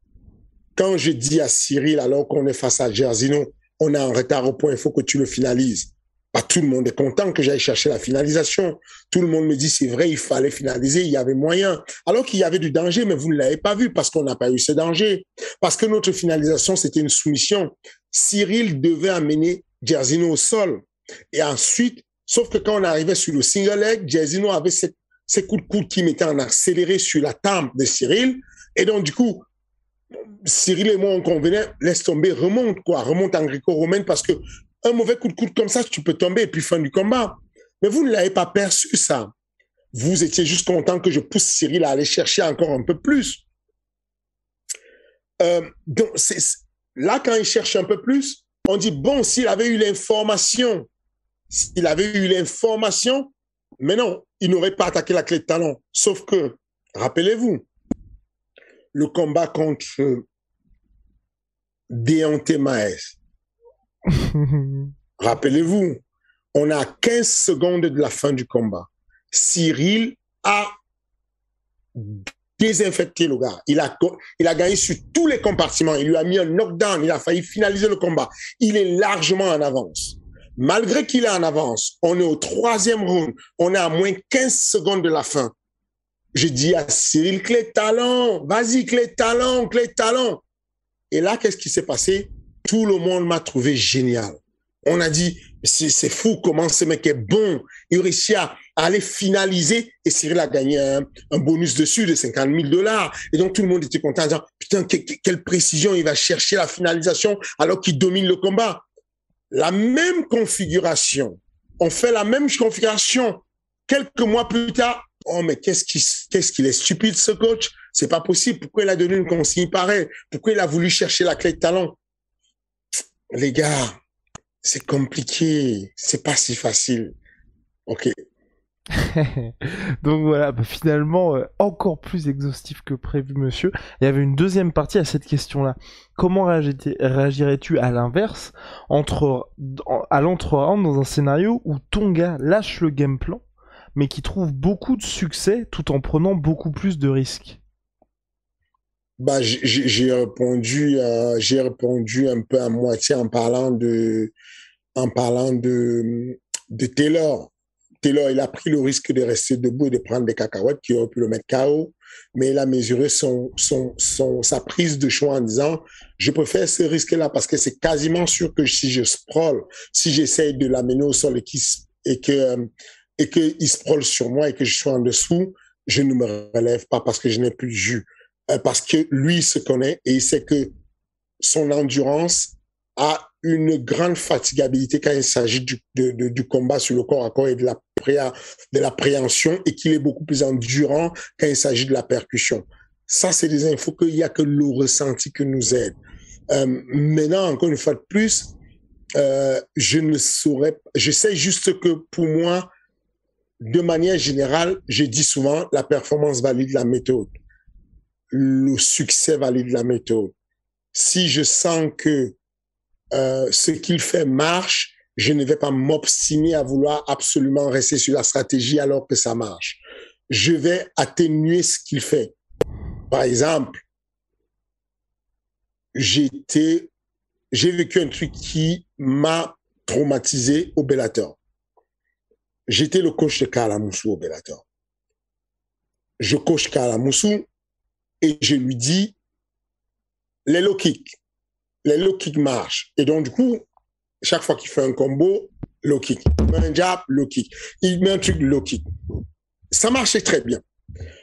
Quand je dis à Cyril, alors qu'on est face à Gersino, on est en retard au point, il faut que tu le finalises. Bah, tout le monde est content que j'aille chercher la finalisation. Tout le monde me dit, c'est vrai, il fallait finaliser, il y avait moyen. Alors qu'il y avait du danger, mais vous ne l'avez pas vu parce qu'on n'a pas eu ce danger. Parce que notre finalisation, c'était une soumission. Cyril devait amener Gersino au sol. Et ensuite, sauf que quand on arrivait sur le single leg, Gersino avait ces, ces coups de coude qui mettaient en accéléré sur la tempe de Cyril. Et donc, du coup, Cyril et moi, on convenait, laisse tomber, remonte, quoi, remonte en gréco-romaine, parce que un mauvais coup de coude comme ça, tu peux tomber et puis fin du combat. Mais vous ne l'avez pas perçu, ça. Vous étiez juste content que je pousse Cyril à aller chercher encore un peu plus. Euh, donc, c'est, là, quand il cherche un peu plus, on dit, bon, s'il avait eu l'information, s'il avait eu l'information, mais non, il n'aurait pas attaqué la clé de talon. Sauf que, rappelez-vous, le combat contre Deontay Maes. Rappelez-vous, on a quinze secondes de la fin du combat. Cyril a désinfecté le gars. Il a, il a gagné sur tous les compartiments. Il lui a mis un knockdown. Il a failli finaliser le combat. Il est largement en avance. Malgré qu'il est en avance, on est au troisième round. On est à moins quinze secondes de la fin. Je dis à Cyril, clé de talon, vas-y, clé de talon, clé de talon. Et là, qu'est-ce qui s'est passé? Tout le monde m'a trouvé génial. On a dit, c'est, c'est fou comment ce mec est bon. Il réussit à, à aller finaliser. Et Cyril a gagné un, un bonus dessus de cinquante mille dollars. Et donc, tout le monde était content en disant, putain, que, que, quelle précision, il va chercher la finalisation alors qu'il domine le combat. La même configuration. On fait la même configuration. Quelques mois plus tard, oh, mais qu'est-ce qu'il, qu'est-ce qu'il est stupide, ce coach. C'est pas possible. Pourquoi il a donné une consigne pareille? Pourquoi il a voulu chercher la clé de talon? Les gars, c'est compliqué, c'est pas si facile. Ok. Donc voilà, bah finalement, euh, encore plus exhaustif que prévu, monsieur. Il y avait une deuxième partie à cette question-là. Comment réagirais-tu à l'inverse, entre, à l'entre-round, dans un scénario où ton gars lâche le game plan, mais qui trouve beaucoup de succès tout en prenant beaucoup plus de risques? Bah, j'ai, j'ai répondu, euh, j'ai répondu un peu à moitié en parlant de, en parlant de, de Taylor. Taylor, il a pris le risque de rester debout et de prendre des cacahuètes qui auraient pu le mettre K O, mais il a mesuré son, son, son, sa prise de choix en disant, je préfère ce risque-là parce que c'est quasiment sûr que si je sprawl, si j'essaye de l'amener au sol et qu'il, et que, et qu'il sprawl sur moi et que je sois en dessous, je ne me relève pas parce que je n'ai plus de jus. Parce que lui, il se connaît et il sait que son endurance a une grande fatigabilité quand il s'agit du, de, de, du combat sur le corps à corps et de la, préa, de la préhension, et qu'il est beaucoup plus endurant quand il s'agit de la percussion. Ça, c'est des infos qu'il n'y a que le ressenti qui nous aide. Euh, maintenant, encore une fois de plus, euh, je ne saurais... Je sais juste que pour moi, de manière générale, je dis souvent la performance valide la méthode. Le succès valide la méthode. Si je sens que euh, ce qu'il fait marche, je ne vais pas m'obstiner à vouloir absolument rester sur la stratégie alors que ça marche. Je vais atténuer ce qu'il fait. Par exemple, j'étais, j'ai vécu un truc qui m'a traumatisé au Bellator. J'étais le coach de Karl Amoussou au Bellator. Je coach Karl Amoussou et je lui dis les low kicks. Les low kicks marchent. Et donc, du coup, chaque fois qu'il fait un combo, low kick. Il met un jab, low kick. Il met un truc, low kick. Ça marchait très bien.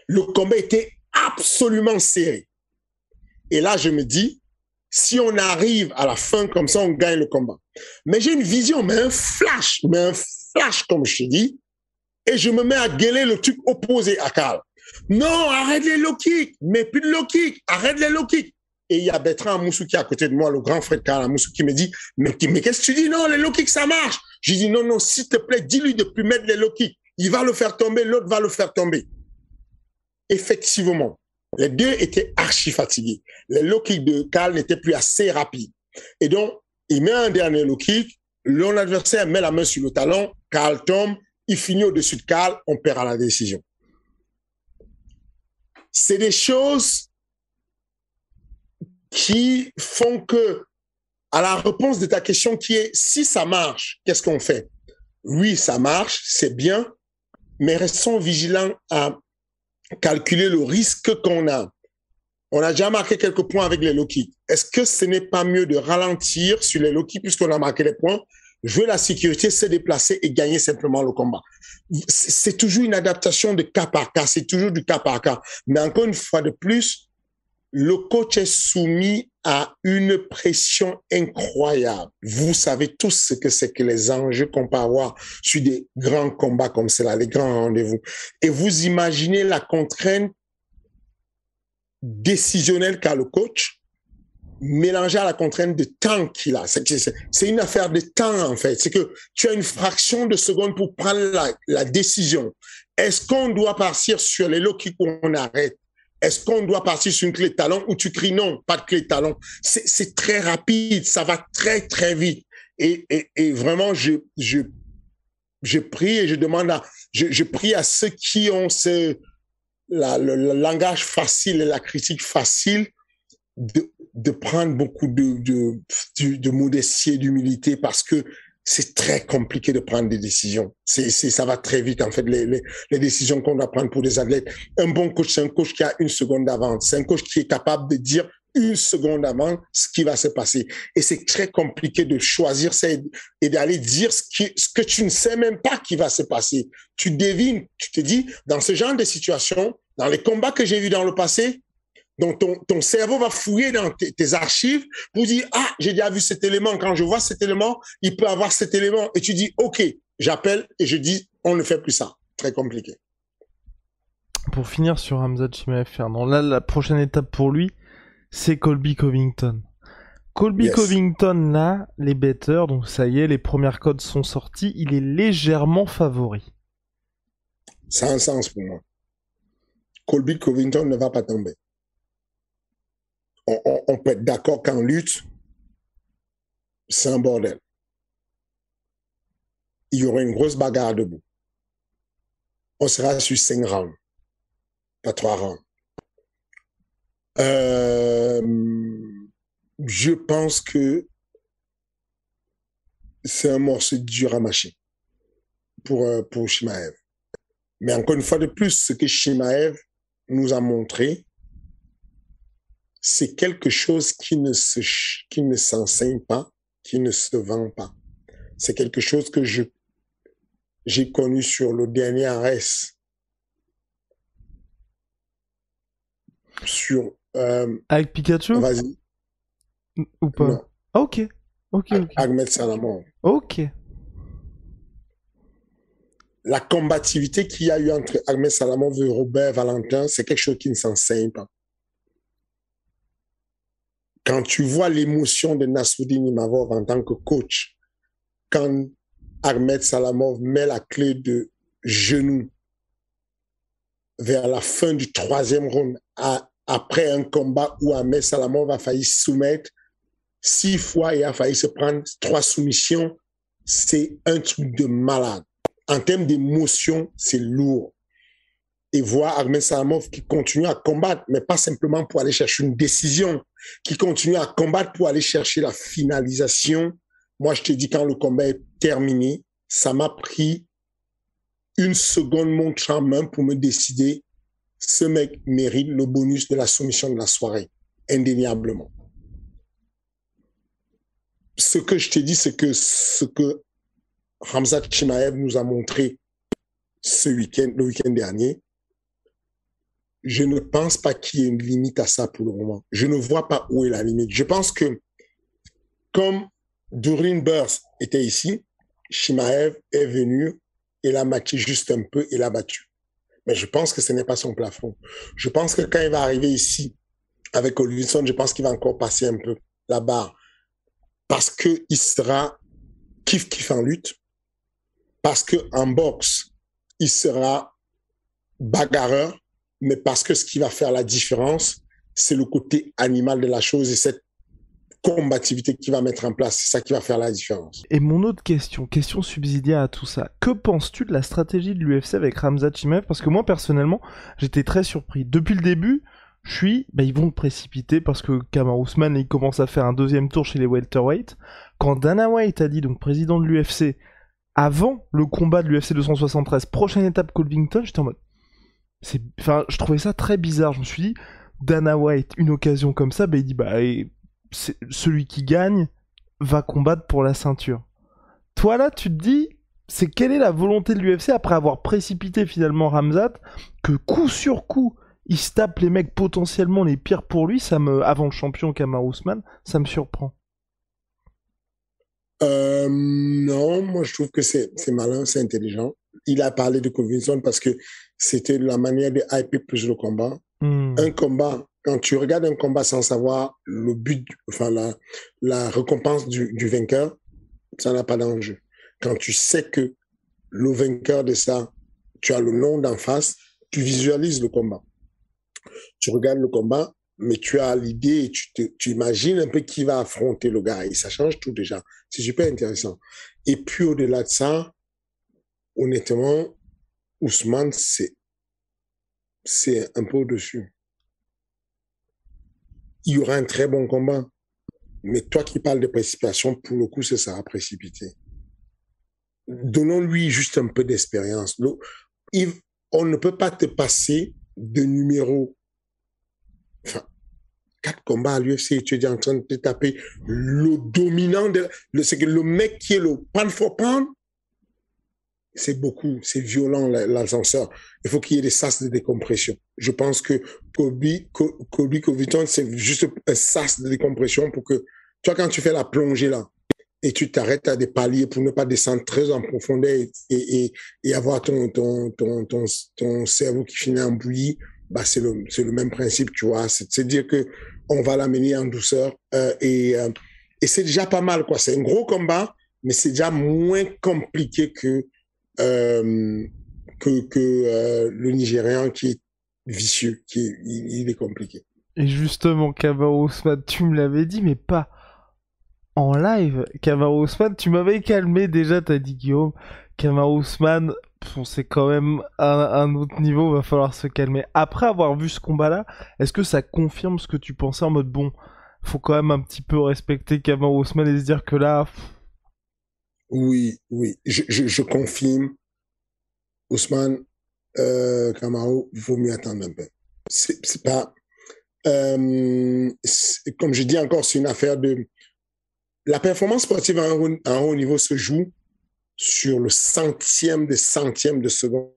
Le combat était absolument serré. Et là, je me dis, si on arrive à la fin comme ça, on gagne le combat. Mais j'ai une vision, mais un flash, mais un flash, comme je te dis, et je me mets à gueuler le truc opposé à Karl. Non, arrête les low kicks, mais plus de low kicks, arrête les low kicks. Et il y a Bertrand Amoussou qui est à côté de moi, le grand frère de Karl Amoussou, qui me dit, mais, mais qu'est-ce que tu dis? Non, les low kicks, ça marche. J'ai dit, non, non, s'il te plaît, dis-lui de plus mettre les low kicks. Il va le faire tomber, l'autre va le faire tomber. Effectivement, les deux étaient archi fatigués. Les low kicks de Karl n'étaient plus assez rapides. Et donc, il met un dernier low kick, l'on adversaire met la main sur le talon, Karl tombe, il finit au-dessus de Karl, on perd à la décision. C'est des choses qui font que, à la réponse de ta question qui est, si ça marche, qu'est-ce qu'on fait? Oui, ça marche, c'est bien, mais restons vigilants à calculer le risque qu'on a. On a déjà marqué quelques points avec les low kicks. Est-ce que ce n'est pas mieux de ralentir sur les low kicks puisqu'on a marqué les points, jouer la sécurité, se déplacer et gagner simplement le combat? C'est toujours une adaptation de cas par cas, c'est toujours du cas par cas. Mais encore une fois de plus, le coach est soumis à une pression incroyable. Vous savez tous ce que c'est que les enjeux qu'on peut avoir sur des grands combats comme cela, les grands rendez-vous. Et vous imaginez la contrainte décisionnelle qu'a le coach, mélangée à la contrainte de temps qu'il a. C'est une affaire de temps, en fait. C'est que tu as une fraction de seconde pour prendre la, la décision. Est-ce qu'on doit partir sur les low kicks où on arrête? Est-ce qu'on doit partir sur une clé de talon où tu cries non, pas de clé de talon? C'est très rapide, ça va très, très vite. Et, et, et vraiment, je, je, je prie et je demande à, je, je prie à ceux qui ont ce, la, le, le langage facile et la critique facile de, de prendre beaucoup de, de, de, de modestie et d'humilité, parce que c'est très compliqué de prendre des décisions. C'est, c'est, ça va très vite, en fait, les, les, les décisions qu'on doit prendre pour des athlètes. Un bon coach, c'est un coach qui a une seconde d'avance. C'est un coach qui est capable de dire une seconde avant ce qui va se passer. Et c'est très compliqué de choisir ça et d'aller dire ce, qui, ce que tu ne sais même pas qui va se passer. Tu devines, tu te dis, dans ce genre de situation, dans les combats que j'ai vus dans le passé, donc, ton, ton cerveau va fouiller dans tes archives pour dire « Ah, j'ai déjà vu cet élément. Quand je vois cet élément, il peut avoir cet élément. » Et tu dis « Ok, j'appelle et je dis « On ne fait plus ça. » Très compliqué. Pour finir sur Khamzat Chimaev, Fernand, là, la prochaine étape pour lui, c'est Colby Covington. Colby yes. Covington, là, les bettors, donc ça y est, les premières codes sont sorties. Il est légèrement favori. Ça a un sens pour moi. Colby Covington ne va pas tomber. On, on, on peut être d'accord qu'en lutte, c'est un bordel. Il y aura une grosse bagarre debout. On sera sur cinq rounds, pas trois rounds. Euh, je pense que c'est un morceau dur à mâcher pour, pour Chimaev. Mais encore une fois de plus, ce que Chimaev nous a montré, c'est quelque chose qui ne se, qui ne s'enseigne pas, qui ne se vend pas. C'est quelque chose que je, j'ai connu sur le dernier A R E S. sur... Euh... Avec Pikachu ? Vas-y. Ou pas ? Non. Ah, ok. Ok, ok. Ahmed Salamon. Ok. La combativité qu'il y a eu entre Ahmed Salamon et Robert Valentin, c'est quelque chose qui ne s'enseigne pas. Quand tu vois l'émotion de Nassoudine Imavov en tant que coach, quand Ahmed Salamov met la clé de genou vers la fin du troisième round, à, après un combat où Ahmed Salamov a failli se soumettre six fois et a failli se prendre trois soumissions, c'est un truc de malade. En termes d'émotion, c'est lourd. Et voir Ahmed Salamov qui continue à combattre, mais pas simplement pour aller chercher une décision, qui continue à combattre pour aller chercher la finalisation. Moi, je te dis, quand le combat est terminé, ça m'a pris une seconde montre en main pour me décider, ce mec mérite le bonus de la soumission de la soirée, indéniablement. Ce que je te dis, c'est que ce que Khamzat Chimaev nous a montré ce week-end, le week-end dernier, je ne pense pas qu'il y ait une limite à ça pour le moment. Je ne vois pas où est la limite. Je pense que, comme Dorin Burns était ici, Chimaev est venu, il a matché juste un peu, il a battu. Mais je pense que ce n'est pas son plafond. Je pense que quand il va arriver ici, avec Wilson, je pense qu'il va encore passer un peu la barre. Parce qu'il sera kiff-kiff en lutte. Parce qu'en boxe, il sera bagarreur. Mais parce que ce qui va faire la différence, c'est le côté animal de la chose et cette combativité qu'il va mettre en place. C'est ça qui va faire la différence. Et mon autre question, question subsidiaire à tout ça. Que penses-tu de la stratégie de l'U F C avec Khamzat Chimaev ? Parce que moi, personnellement, j'étais très surpris. Depuis le début, je suis... Bah, ils vont précipiter parce que Kamaru Usman, il commence à faire un deuxième tour chez les welterweight. Quand Dana White a dit, donc président de l'U F C, avant le combat de l'U F C deux cent soixante-treize, prochaine étape Covington, j'étais en mode... C'est... Enfin, je trouvais ça très bizarre. Je me suis dit, Dana White, une occasion comme ça, bah, il dit, bah, et c'est... celui qui gagne va combattre pour la ceinture. Toi, là, tu te dis, c'est quelle est la volonté de l'U F C après avoir précipité finalement Khamzat, que coup sur coup, il se tape les mecs potentiellement les pires pour lui, ça me... avant le champion Kamaru Usman, ça me surprend. Euh, non, moi je trouve que c'est, c'est malin, c'est intelligent. Il a parlé de Covington parce que c'était la manière de hyper plus le combat. Mm. Un combat, quand tu regardes un combat sans savoir le but, enfin la, la récompense du, du vainqueur, ça n'a pas d'enjeu. Quand tu sais que le vainqueur de ça, tu as le nom d'en face, tu visualises le combat. Tu regardes le combat, mais tu as l'idée et tu, te, tu imagines un peu qui va affronter le gars. Et ça change tout déjà. C'est super intéressant. Et puis au-delà de ça, honnêtement, Ousmane, c'est, c'est un peu au-dessus. Il y aura un très bon combat. Mais toi qui parles de précipitation, pour le coup, ça sera précipité. Donnons-lui juste un peu d'expérience. Le, il, on ne peut pas te passer de numéro... Enfin, quatre combats à l'U F C et tu es en train de te taper le dominant, de, le, c'est que le mec qui est le pound for pound, c'est beaucoup, c'est violent l'ascenseur. Il faut qu'il y ait des sas de décompression. Je pense que Colby Covington, c'est juste un sas de décompression pour que, toi quand tu fais la plongée là, et tu t'arrêtes à des paliers pour ne pas descendre très en profondeur et, et, et avoir ton, ton, ton, ton, ton cerveau qui finit en bouillie, bah c'est le c'est le même principe, tu vois, c'est, c'est dire que on va l'amener en douceur euh, et euh, et c'est déjà pas mal quoi, c'est un gros combat mais c'est déjà moins compliqué que euh, que que euh, le Nigérian qui est vicieux, qui est, il, il est compliqué. Et justement Kamaru Usman, tu me l'avais dit mais pas en live, Kamaru Usman, tu m'avais calmé déjà, t'as dit Guillaume, Kamaru Usman, c'est quand même un, un autre niveau, va falloir se calmer. Après avoir vu ce combat-là, est-ce que ça confirme ce que tu pensais en mode bon, faut quand même un petit peu respecter Kamaru Usman et se dire que là... Pff... Oui, oui, je, je, je confirme. Usman, euh, Kamaru, il vaut mieux attendre un peu. C'est, c'est pas... Euh, c'est, comme je dis encore, c'est une affaire de... La performance sportive à un haut niveau se joue sur le centième des centièmes de seconde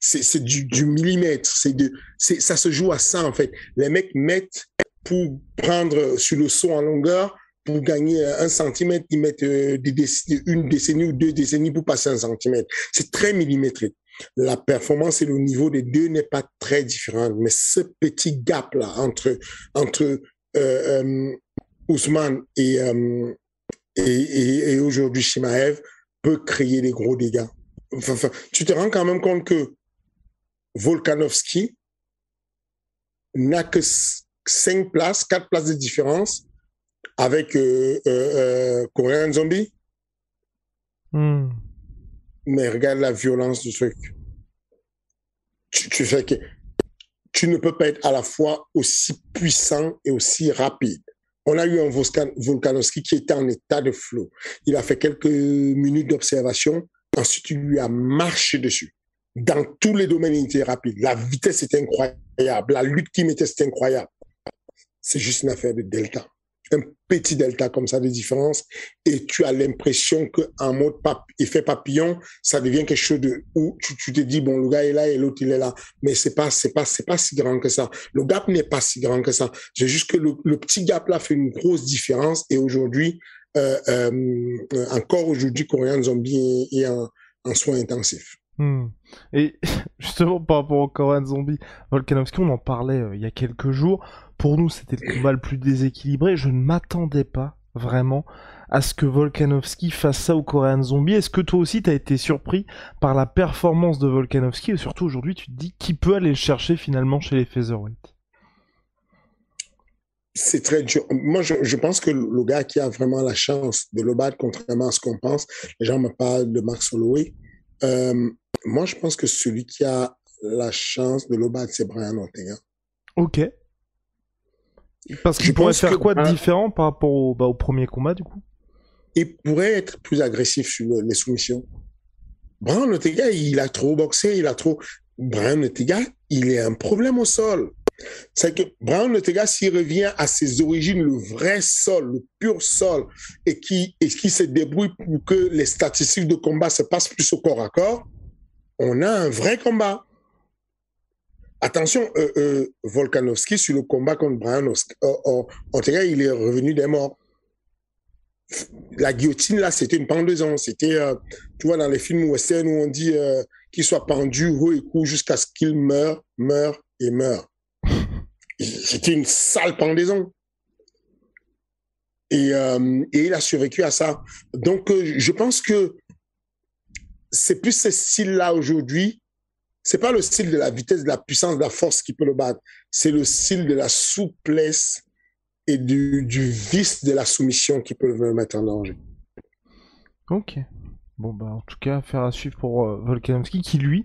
C'est du, du millimètre. De, ça se joue à ça, en fait. Les mecs mettent pour prendre sur le saut en longueur, pour gagner un centimètre, ils mettent euh, des déc une décennie ou deux décennies pour passer un centimètre. C'est très millimétrique. La performance et le niveau des deux n'est pas très différent. Mais ce petit gap-là entre, entre euh, euh, Usman et, euh, et, et, et aujourd'hui Chimaev peut créer des gros dégâts. Enfin, enfin, tu te rends quand même compte que Volkanovski n'a que cinq places, quatre places de différence avec euh, euh, euh, Korean Zombie. Mm. Mais regarde la violence du truc. Tu, tu fais que tu ne peux pas être à la fois aussi puissant et aussi rapide. On a eu un Volkanovski qui était en état de flow. Il a fait quelques minutes d'observation. Ensuite, il lui a marché dessus. Dans tous les domaines, il était rapide. La vitesse était incroyable. La lutte qu'il mettait, c'était incroyable. C'est juste une affaire de delta. Un petit delta comme ça de différence. Et tu as l'impression qu'en mode pap effet papillon, ça devient quelque chose de où tu, tu te dis, bon, le gars est là et l'autre, il est là. Mais c'est pas, c'est pas, c'est pas si grand que ça. Le gap n'est pas si grand que ça. C'est juste que le, le petit gap là fait une grosse différence. Et aujourd'hui, Euh, euh, encore aujourd'hui, Korean Zombie est en, en soins intensifs. Hmm. Et justement, par rapport au Korean Zombie, Volkanovski, on en parlait euh, il y a quelques jours. Pour nous, c'était le combat le plus déséquilibré. Je ne m'attendais pas vraiment à ce que Volkanovski fasse ça au Korean Zombie. Est-ce que toi aussi, tu as été surpris par la performance de Volkanovski? Et surtout, aujourd'hui, tu te dis qui peut aller le chercher finalement chez les featherweight? C'est très dur. Moi, je, je pense que le gars qui a vraiment la chance de le battre, contrairement à ce qu'on pense, les gens me parlent de Max Holloway. Euh, moi, je pense que celui qui a la chance de le battre, c'est Brian Ortega. Ok. Parce qu'il pourrait faire que, quoi de différent par rapport au, bah, au premier combat, du coup? Il pourrait être plus agressif sur le, les soumissions. Brian Ortega, il a trop boxé, il a trop... Brian Ortega, il est un problème au sol. C'est que Brian Ortega, s'il revient à ses origines, le vrai sol, le pur sol, et qui, et qui se débrouille pour que les statistiques de combat se passent plus au corps à corps, on a un vrai combat. Attention, euh, euh, Volkanovski, sur le combat contre Brian Ortega, il est revenu des morts. La guillotine, là, c'était une pendaison. C'était, euh, tu vois, dans les films western où on dit euh, qu'il soit pendu haut et court jusqu'à ce qu'il meure, meure et meure. C'était une sale pendaison. Et, euh, et il a survécu à ça. Donc, euh, je pense que c'est plus ce style-là aujourd'hui. Ce n'est pas le style de la vitesse, de la puissance, de la force qui peut le battre. C'est le style de la souplesse et du, du vice de la soumission qui peut le mettre en danger. Ok. Bon, bah, en tout cas, affaire à suivre pour euh, Volkanovski qui, lui,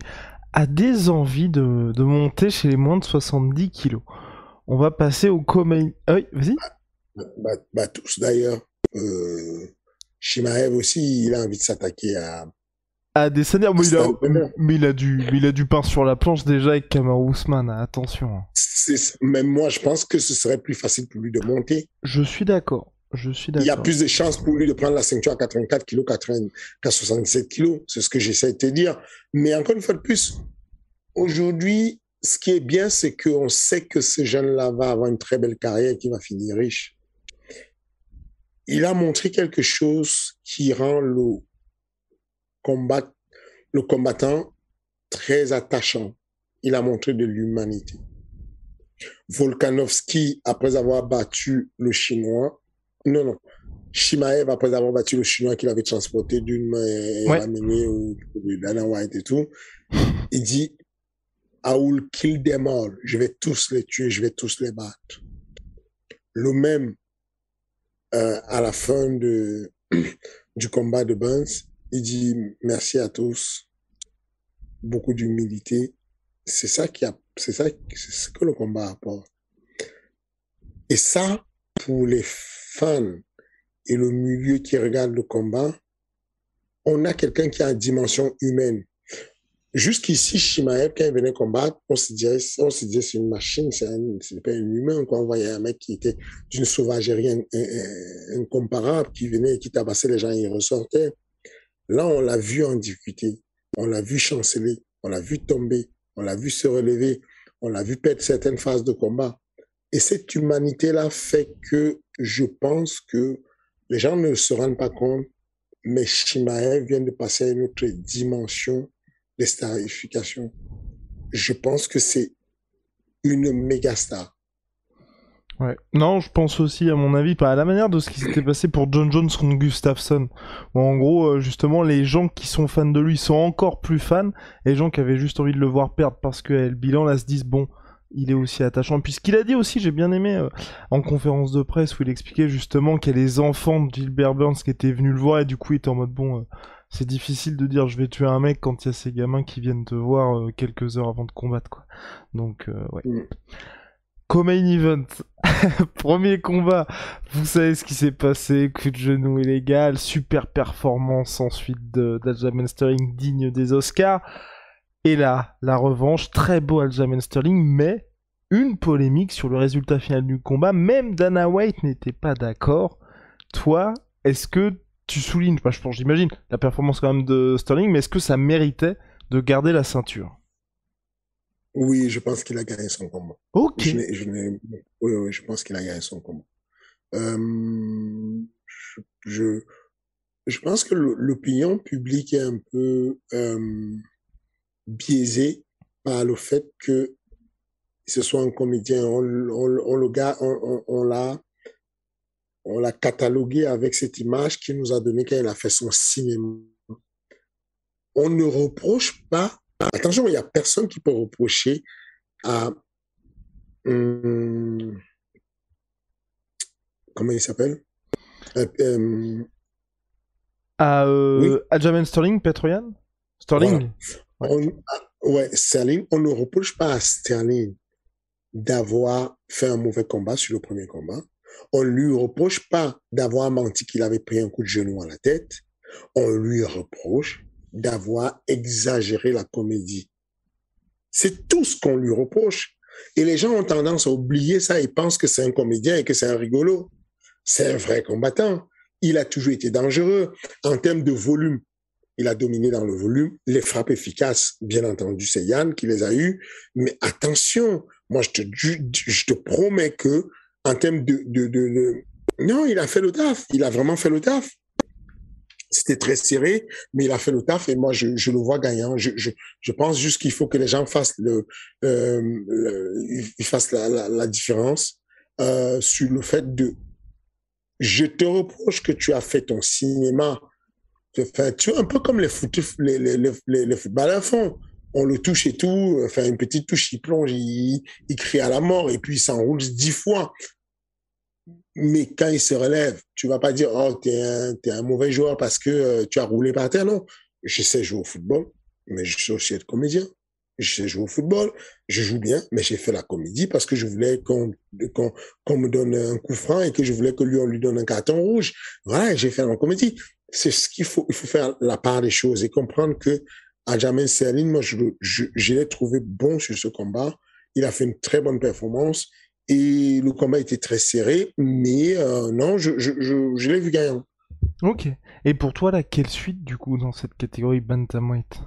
a des envies de, de monter chez les moins de soixante-dix kilos. On va passer au comédien. Ah oui, vas-y. Bah, bah, bah, tous d'ailleurs. Euh, Chimaev aussi, il a envie de s'attaquer à. À des seniors, mais, mais il a du, il a du pain sur la planche déjà avec Kamaru Usman. Attention. Même moi, je pense que ce serait plus facile pour lui de monter. Je suis d'accord. Je suis d'accord. Il y a plus de chances pour lui de prendre la ceinture à quatre-vingt-quatre kilos qu'à soixante-sept kilos. C'est ce que j'essaie de te dire. Mais encore une fois de plus, aujourd'hui. Ce qui est bien, c'est qu'on sait que ce jeune-là va avoir une très belle carrière, qu'il va finir riche. Il a montré quelque chose qui rend le, combat, le combattant très attachant. Il a montré de l'humanité. Volkanovski, après avoir battu le Chinois, non, non, Chimaev, après avoir battu le Chinois qu'il avait transporté d'une main et ouais. Ramené au Dana White et tout, il dit... I will kill them all. Je vais tous les tuer, je vais tous les battre. Le même, euh, à la fin de, du combat de Burns, il dit merci à tous, beaucoup d'humilité. C'est ça qui a, c'est ça, c'est ce que le combat apporte. Et ça, pour les fans et le milieu qui regarde le combat, on a quelqu'un qui a une dimension humaine. Jusqu'ici, Chimaev, quand il venait combattre, on se disait, on se disait c'est une machine, c'est un, pas un humain. Quand on voyait un mec qui était d'une sauvagerie in, in, in, incomparable, qui venait et qui tabassait les gens, il ressortait. Là, on l'a vu en difficulté, on l'a vu chanceler, on l'a vu tomber, on l'a vu se relever, on l'a vu perdre certaines phases de combat. Et cette humanité-là fait que je pense que les gens ne se rendent pas compte, mais Chimaev vient de passer à une autre dimension de starification. Je pense que c'est une méga star. Ouais. Non, je pense aussi, à mon avis, pas à la manière de ce qui s'était passé pour John Jones contre Gustafsson. En gros, justement, les gens qui sont fans de lui sont encore plus fans, et les gens qui avaient juste envie de le voir perdre parce que eh, le bilan, là, se disent, bon, il est aussi attachant. Puisqu'il a dit aussi, j'ai bien aimé, euh, en conférence de presse, où il expliquait justement qu'il y a les enfants de Gilbert Burns qui étaient venus le voir, et du coup, il était en mode, bon, euh, c'est difficile de dire, je vais tuer un mec quand il y a ces gamins qui viennent te voir euh, quelques heures avant de combattre, quoi. Donc, euh, ouais. Mm. Co-main event, premier combat, vous savez ce qui s'est passé, coup de genou illégal, super performance ensuite d'Aljamain Sterling digne des Oscars, et là, la revanche, très beau Aljamain Sterling, mais une polémique sur le résultat final du combat, même Dana White n'était pas d'accord. Toi, est-ce que tu soulignes, bah, je pense, j'imagine, la performance quand même de Sterling, mais est-ce que ça méritait de garder la ceinture ? Oui, je pense qu'il a gagné son combat. Ok. Je, je, je, oui, oui, je pense qu'il a gagné son combat. Euh, je, je, je pense que l'opinion publique est un peu euh, biaisée par le fait que ce soit un comédien. On, on, on le gars, on, on, on l'a, on l'a catalogué avec cette image qu'il nous a donnée quand il a fait son cinéma. On ne reproche pas. Attention, il n'y a personne qui peut reprocher à... Hum, comment il s'appelle euh, euh, À euh, oui. Aljamain Sterling, Petr Yan Sterling voilà. ouais. On, ouais, Sterling, on ne reproche pas à Sterling d'avoir fait un mauvais combat sur le premier combat. On ne lui reproche pas d'avoir menti qu'il avait pris un coup de genou à la tête. On lui reproche d'avoir exagéré la comédie. C'est tout ce qu'on lui reproche. Et les gens ont tendance à oublier ça. Ils pensent que c'est un comédien et que c'est un rigolo. C'est un vrai combattant. Il a toujours été dangereux. En termes de volume, il a dominé dans le volume. Les frappes efficaces, bien entendu, c'est Yann qui les a eues. Mais attention, moi, je te, je te promets que, en termes de, de, de, de... Non, il a fait le taf. Il a vraiment fait le taf. C'était très serré, mais il a fait le taf et moi, je, je le vois gagnant. Je, je, je pense juste qu'il faut que les gens fassent, le, euh, le, ils fassent la, la, la différence euh, sur le fait de... Je te reproche que tu as fait ton cinéma. Enfin, tu es un peu comme les, foot, les, les, les, les footballeurs font. On le touche et tout, enfin, une petite touche, il plonge, il, il crie à la mort et puis il s'enroule dix fois. Mais quand il se relève, tu vas pas dire « Oh, t'es un, t'es un mauvais joueur parce que euh, tu as roulé par terre. » Non, je sais jouer au football, mais je sais aussi être comédien. Je sais jouer au football, je joue bien, mais j'ai fait la comédie parce que je voulais qu'on qu'on, qu'on me donne un coup franc et que je voulais que lui, on lui donne un carton rouge. Voilà, j'ai fait la comédie. C'est ce qu'il faut, il faut faire la part des choses et comprendre que Aljamain Sterling, moi, je, je, je l'ai trouvé bon sur ce combat. Il a fait une très bonne performance. Et le combat était très serré, mais euh, non, je, je, je, je l'ai vu gagnant. Ok. Et pour toi, là, quelle suite, du coup, dans cette catégorie bantamweight ?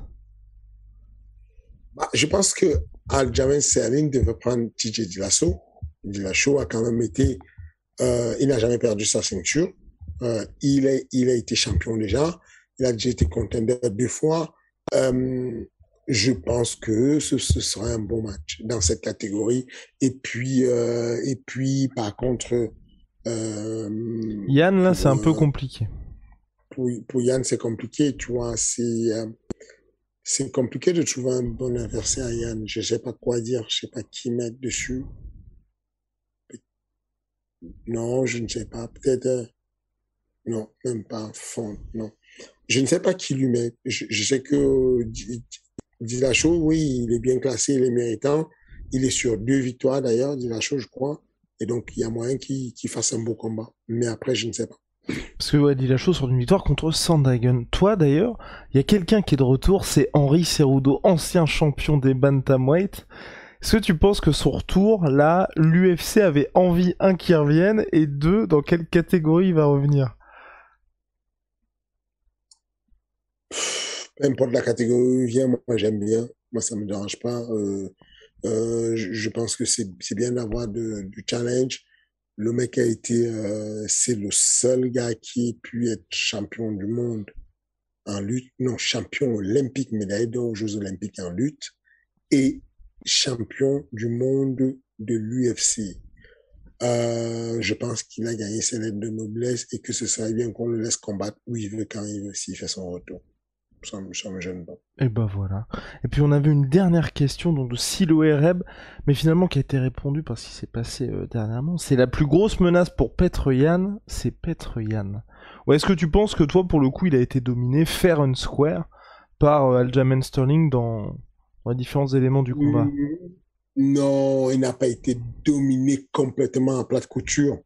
Bah, je pense que Aljamain Sterling devait prendre T J. Dillashaw. Dillashaw a quand même été... Euh, il n'a jamais perdu sa ceinture. Euh, il, est, il a été champion déjà. Il a déjà été contender deux fois. Euh, Je pense que ce, ce sera un bon match dans cette catégorie. Et puis, euh, et puis par contre... Euh, Yann, là, c'est euh, un peu compliqué. Pour, pour Yann, c'est compliqué, tu vois. C'est euh, c'est compliqué de trouver un bon adversaire à Yann. Je ne sais pas quoi dire, je ne sais pas qui mettre dessus. Non, je ne sais pas. Peut-être... Euh, non, même pas. Fond, non. Je ne sais pas qui lui met. Je, je sais que... Euh, Dillashaw, oui, il est bien classé, il est méritant. Il est sur deux victoires d'ailleurs, Dillashaw, je crois. Et donc, il y a moyen qu'il qu'il fasse un beau combat. Mais après, je ne sais pas. Parce que ouais, Dillashaw sur une victoire contre Sandhagen. Toi, d'ailleurs, il y a quelqu'un qui est de retour, c'est Henri Cejudo, ancien champion des bantamweight. Est-ce que tu penses que son retour, là, l'U F C avait envie, un, qu'il revienne, et deux, dans quelle catégorie il va revenir ? peu importe la catégorie où il vient, moi, moi j'aime bien, moi ça ne me dérange pas. Euh, euh, je, je pense que c'est bien d'avoir du challenge. Le mec a été, euh, c'est le seul gars qui a pu être champion du monde en lutte, non, champion olympique, médaille d'or aux Jeux olympiques en lutte, et champion du monde de l'U F C. Euh, je pense qu'il a gagné ses lettres de noblesse et que ce serait bien qu'on le laisse combattre où il veut, quand il veut, s'il fait son retour. Ça me, ça me gêne pas. Et ben voilà. Et puis on avait une dernière question donc de Silo Ereb, mais finalement qui a été répondue par ce qui s'est passé euh, dernièrement. C'est la plus grosse menace pour Petr Yan, c'est Petr Yan. Ou est-ce que tu penses que toi, pour le coup, il a été dominé fair and square par euh, Aljamain Sterling dans... dans les différents éléments du combat? Mmh. Non, il n'a pas été dominé complètement à plate couture.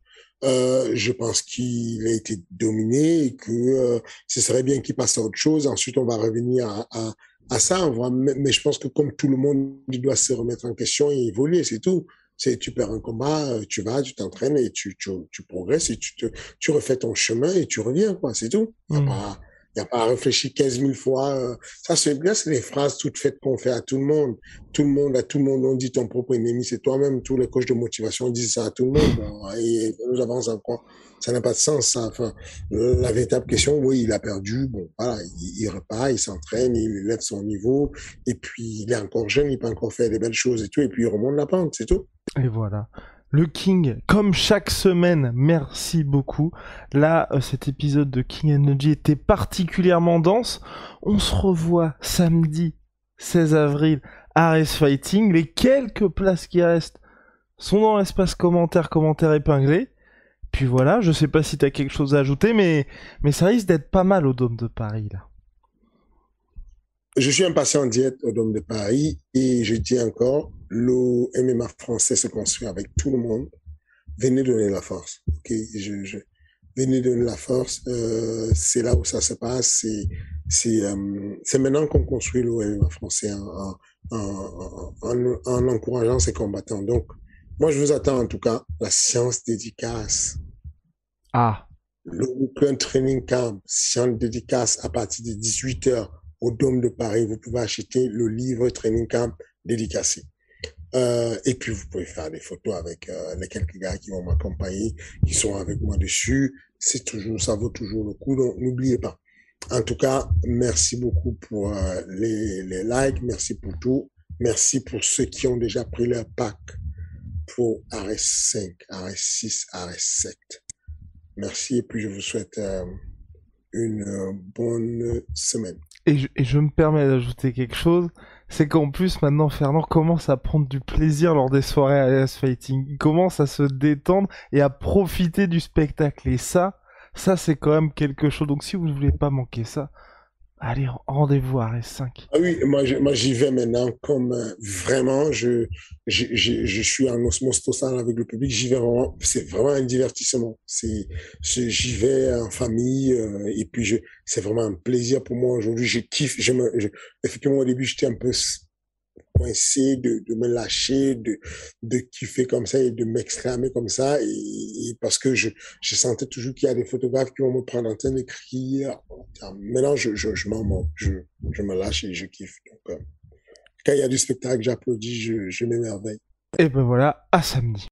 Euh, je pense qu'il a été dominé et que euh, ce serait bien qu'il passe à autre chose. Ensuite, on va revenir à, à, à ça. On va, mais je pense que comme tout le monde, il doit se remettre en question et évoluer, c'est tout. C'est, tu perds un combat, tu vas, tu t'entraînes et tu, tu, tu progresses et tu, te, tu refais ton chemin et tu reviens, quoi, c'est tout. Il n'y a, mmh. a pas à réfléchir quinze mille fois. Ça, c'est bien, c'est les phrases toutes faites qu'on fait à tout le monde. Tout le monde, à tout le monde, on dit ton propre ennemi, c'est toi-même. Tous les coachs de motivation disent ça à tout le monde. Et nous avançons encore. Ça n'a pas de sens, ça. Enfin, la véritable question, oui, il a perdu. Bon, voilà, il, il repart, il s'entraîne, il élève son niveau. Et puis, il est encore jeune, il peut encore faire des belles choses et tout. Et puis, il remonte la pente, c'est tout. Et voilà. Le King, comme chaque semaine, merci beaucoup. Là, cet épisode de King Energy était particulièrement dense. On se revoit samedi seize avril, A R E S Fighting. Les quelques places qui restent sont dans l'espace commentaire, commentaire épinglé. Puis voilà, je sais pas si t'as quelque chose à ajouter, mais, mais ça risque d'être pas mal au Dôme de Paris, là. Je suis impatient d'y être au Dôme de Paris, et je dis encore, le M M A français se construit avec tout le monde. Venez donner la force, ok? Je, je... Venez donner la force, euh, c'est là où ça se passe, c'est euh, maintenant qu'on construit le M M A français en, en, en, en, en encourageant ses combattants. Donc, moi, je vous attends en tout cas, la séance dédicace. Ah. Le Open Training Camp, séance dédicace à partir de dix-huit heures au Dôme de Paris. Vous pouvez acheter le livre Training Camp dédicacé. Euh, et puis, vous pouvez faire des photos avec euh, les quelques gars qui vont m'accompagner, qui sont avec moi dessus. C'est toujours, ça vaut toujours le coup, donc n'oubliez pas. En tout cas, merci beaucoup pour euh, les, les likes, merci pour tout. Merci pour ceux qui ont déjà pris leur pack pour A R E S cinq, A R E S six, A R E S sept. Merci et puis je vous souhaite euh, une euh, bonne semaine. Et je, et je me permets d'ajouter quelque chose, c'est qu'en plus maintenant Fernand commence à prendre du plaisir lors des soirées A R E S Fighting. Il commence à se détendre et à profiter du spectacle. Et ça, ça c'est quand même quelque chose. Donc si vous ne voulez pas manquer ça, allez, rendez-vous à R S cinq. Ah oui, moi, moi j'y vais maintenant comme euh, vraiment, je, je, je, je suis en osmose totale avec le public, j'y vais vraiment, c'est vraiment un divertissement. J'y vais en famille euh, et puis c'est vraiment un plaisir pour moi aujourd'hui, je kiffe. Je me, je, effectivement, au début, j'étais un peu coincé de, de me lâcher, de, de kiffer comme ça et de m'exclamer comme ça, et, et parce que je, je sentais toujours qu'il y a des photographes qui vont me prendre en train de crier. Maintenant, je, je, je m'en moque, je, je me lâche et je kiffe. Donc, euh, quand il y a du spectacle, j'applaudis, je, je m'émerveille. Et ben voilà, à samedi.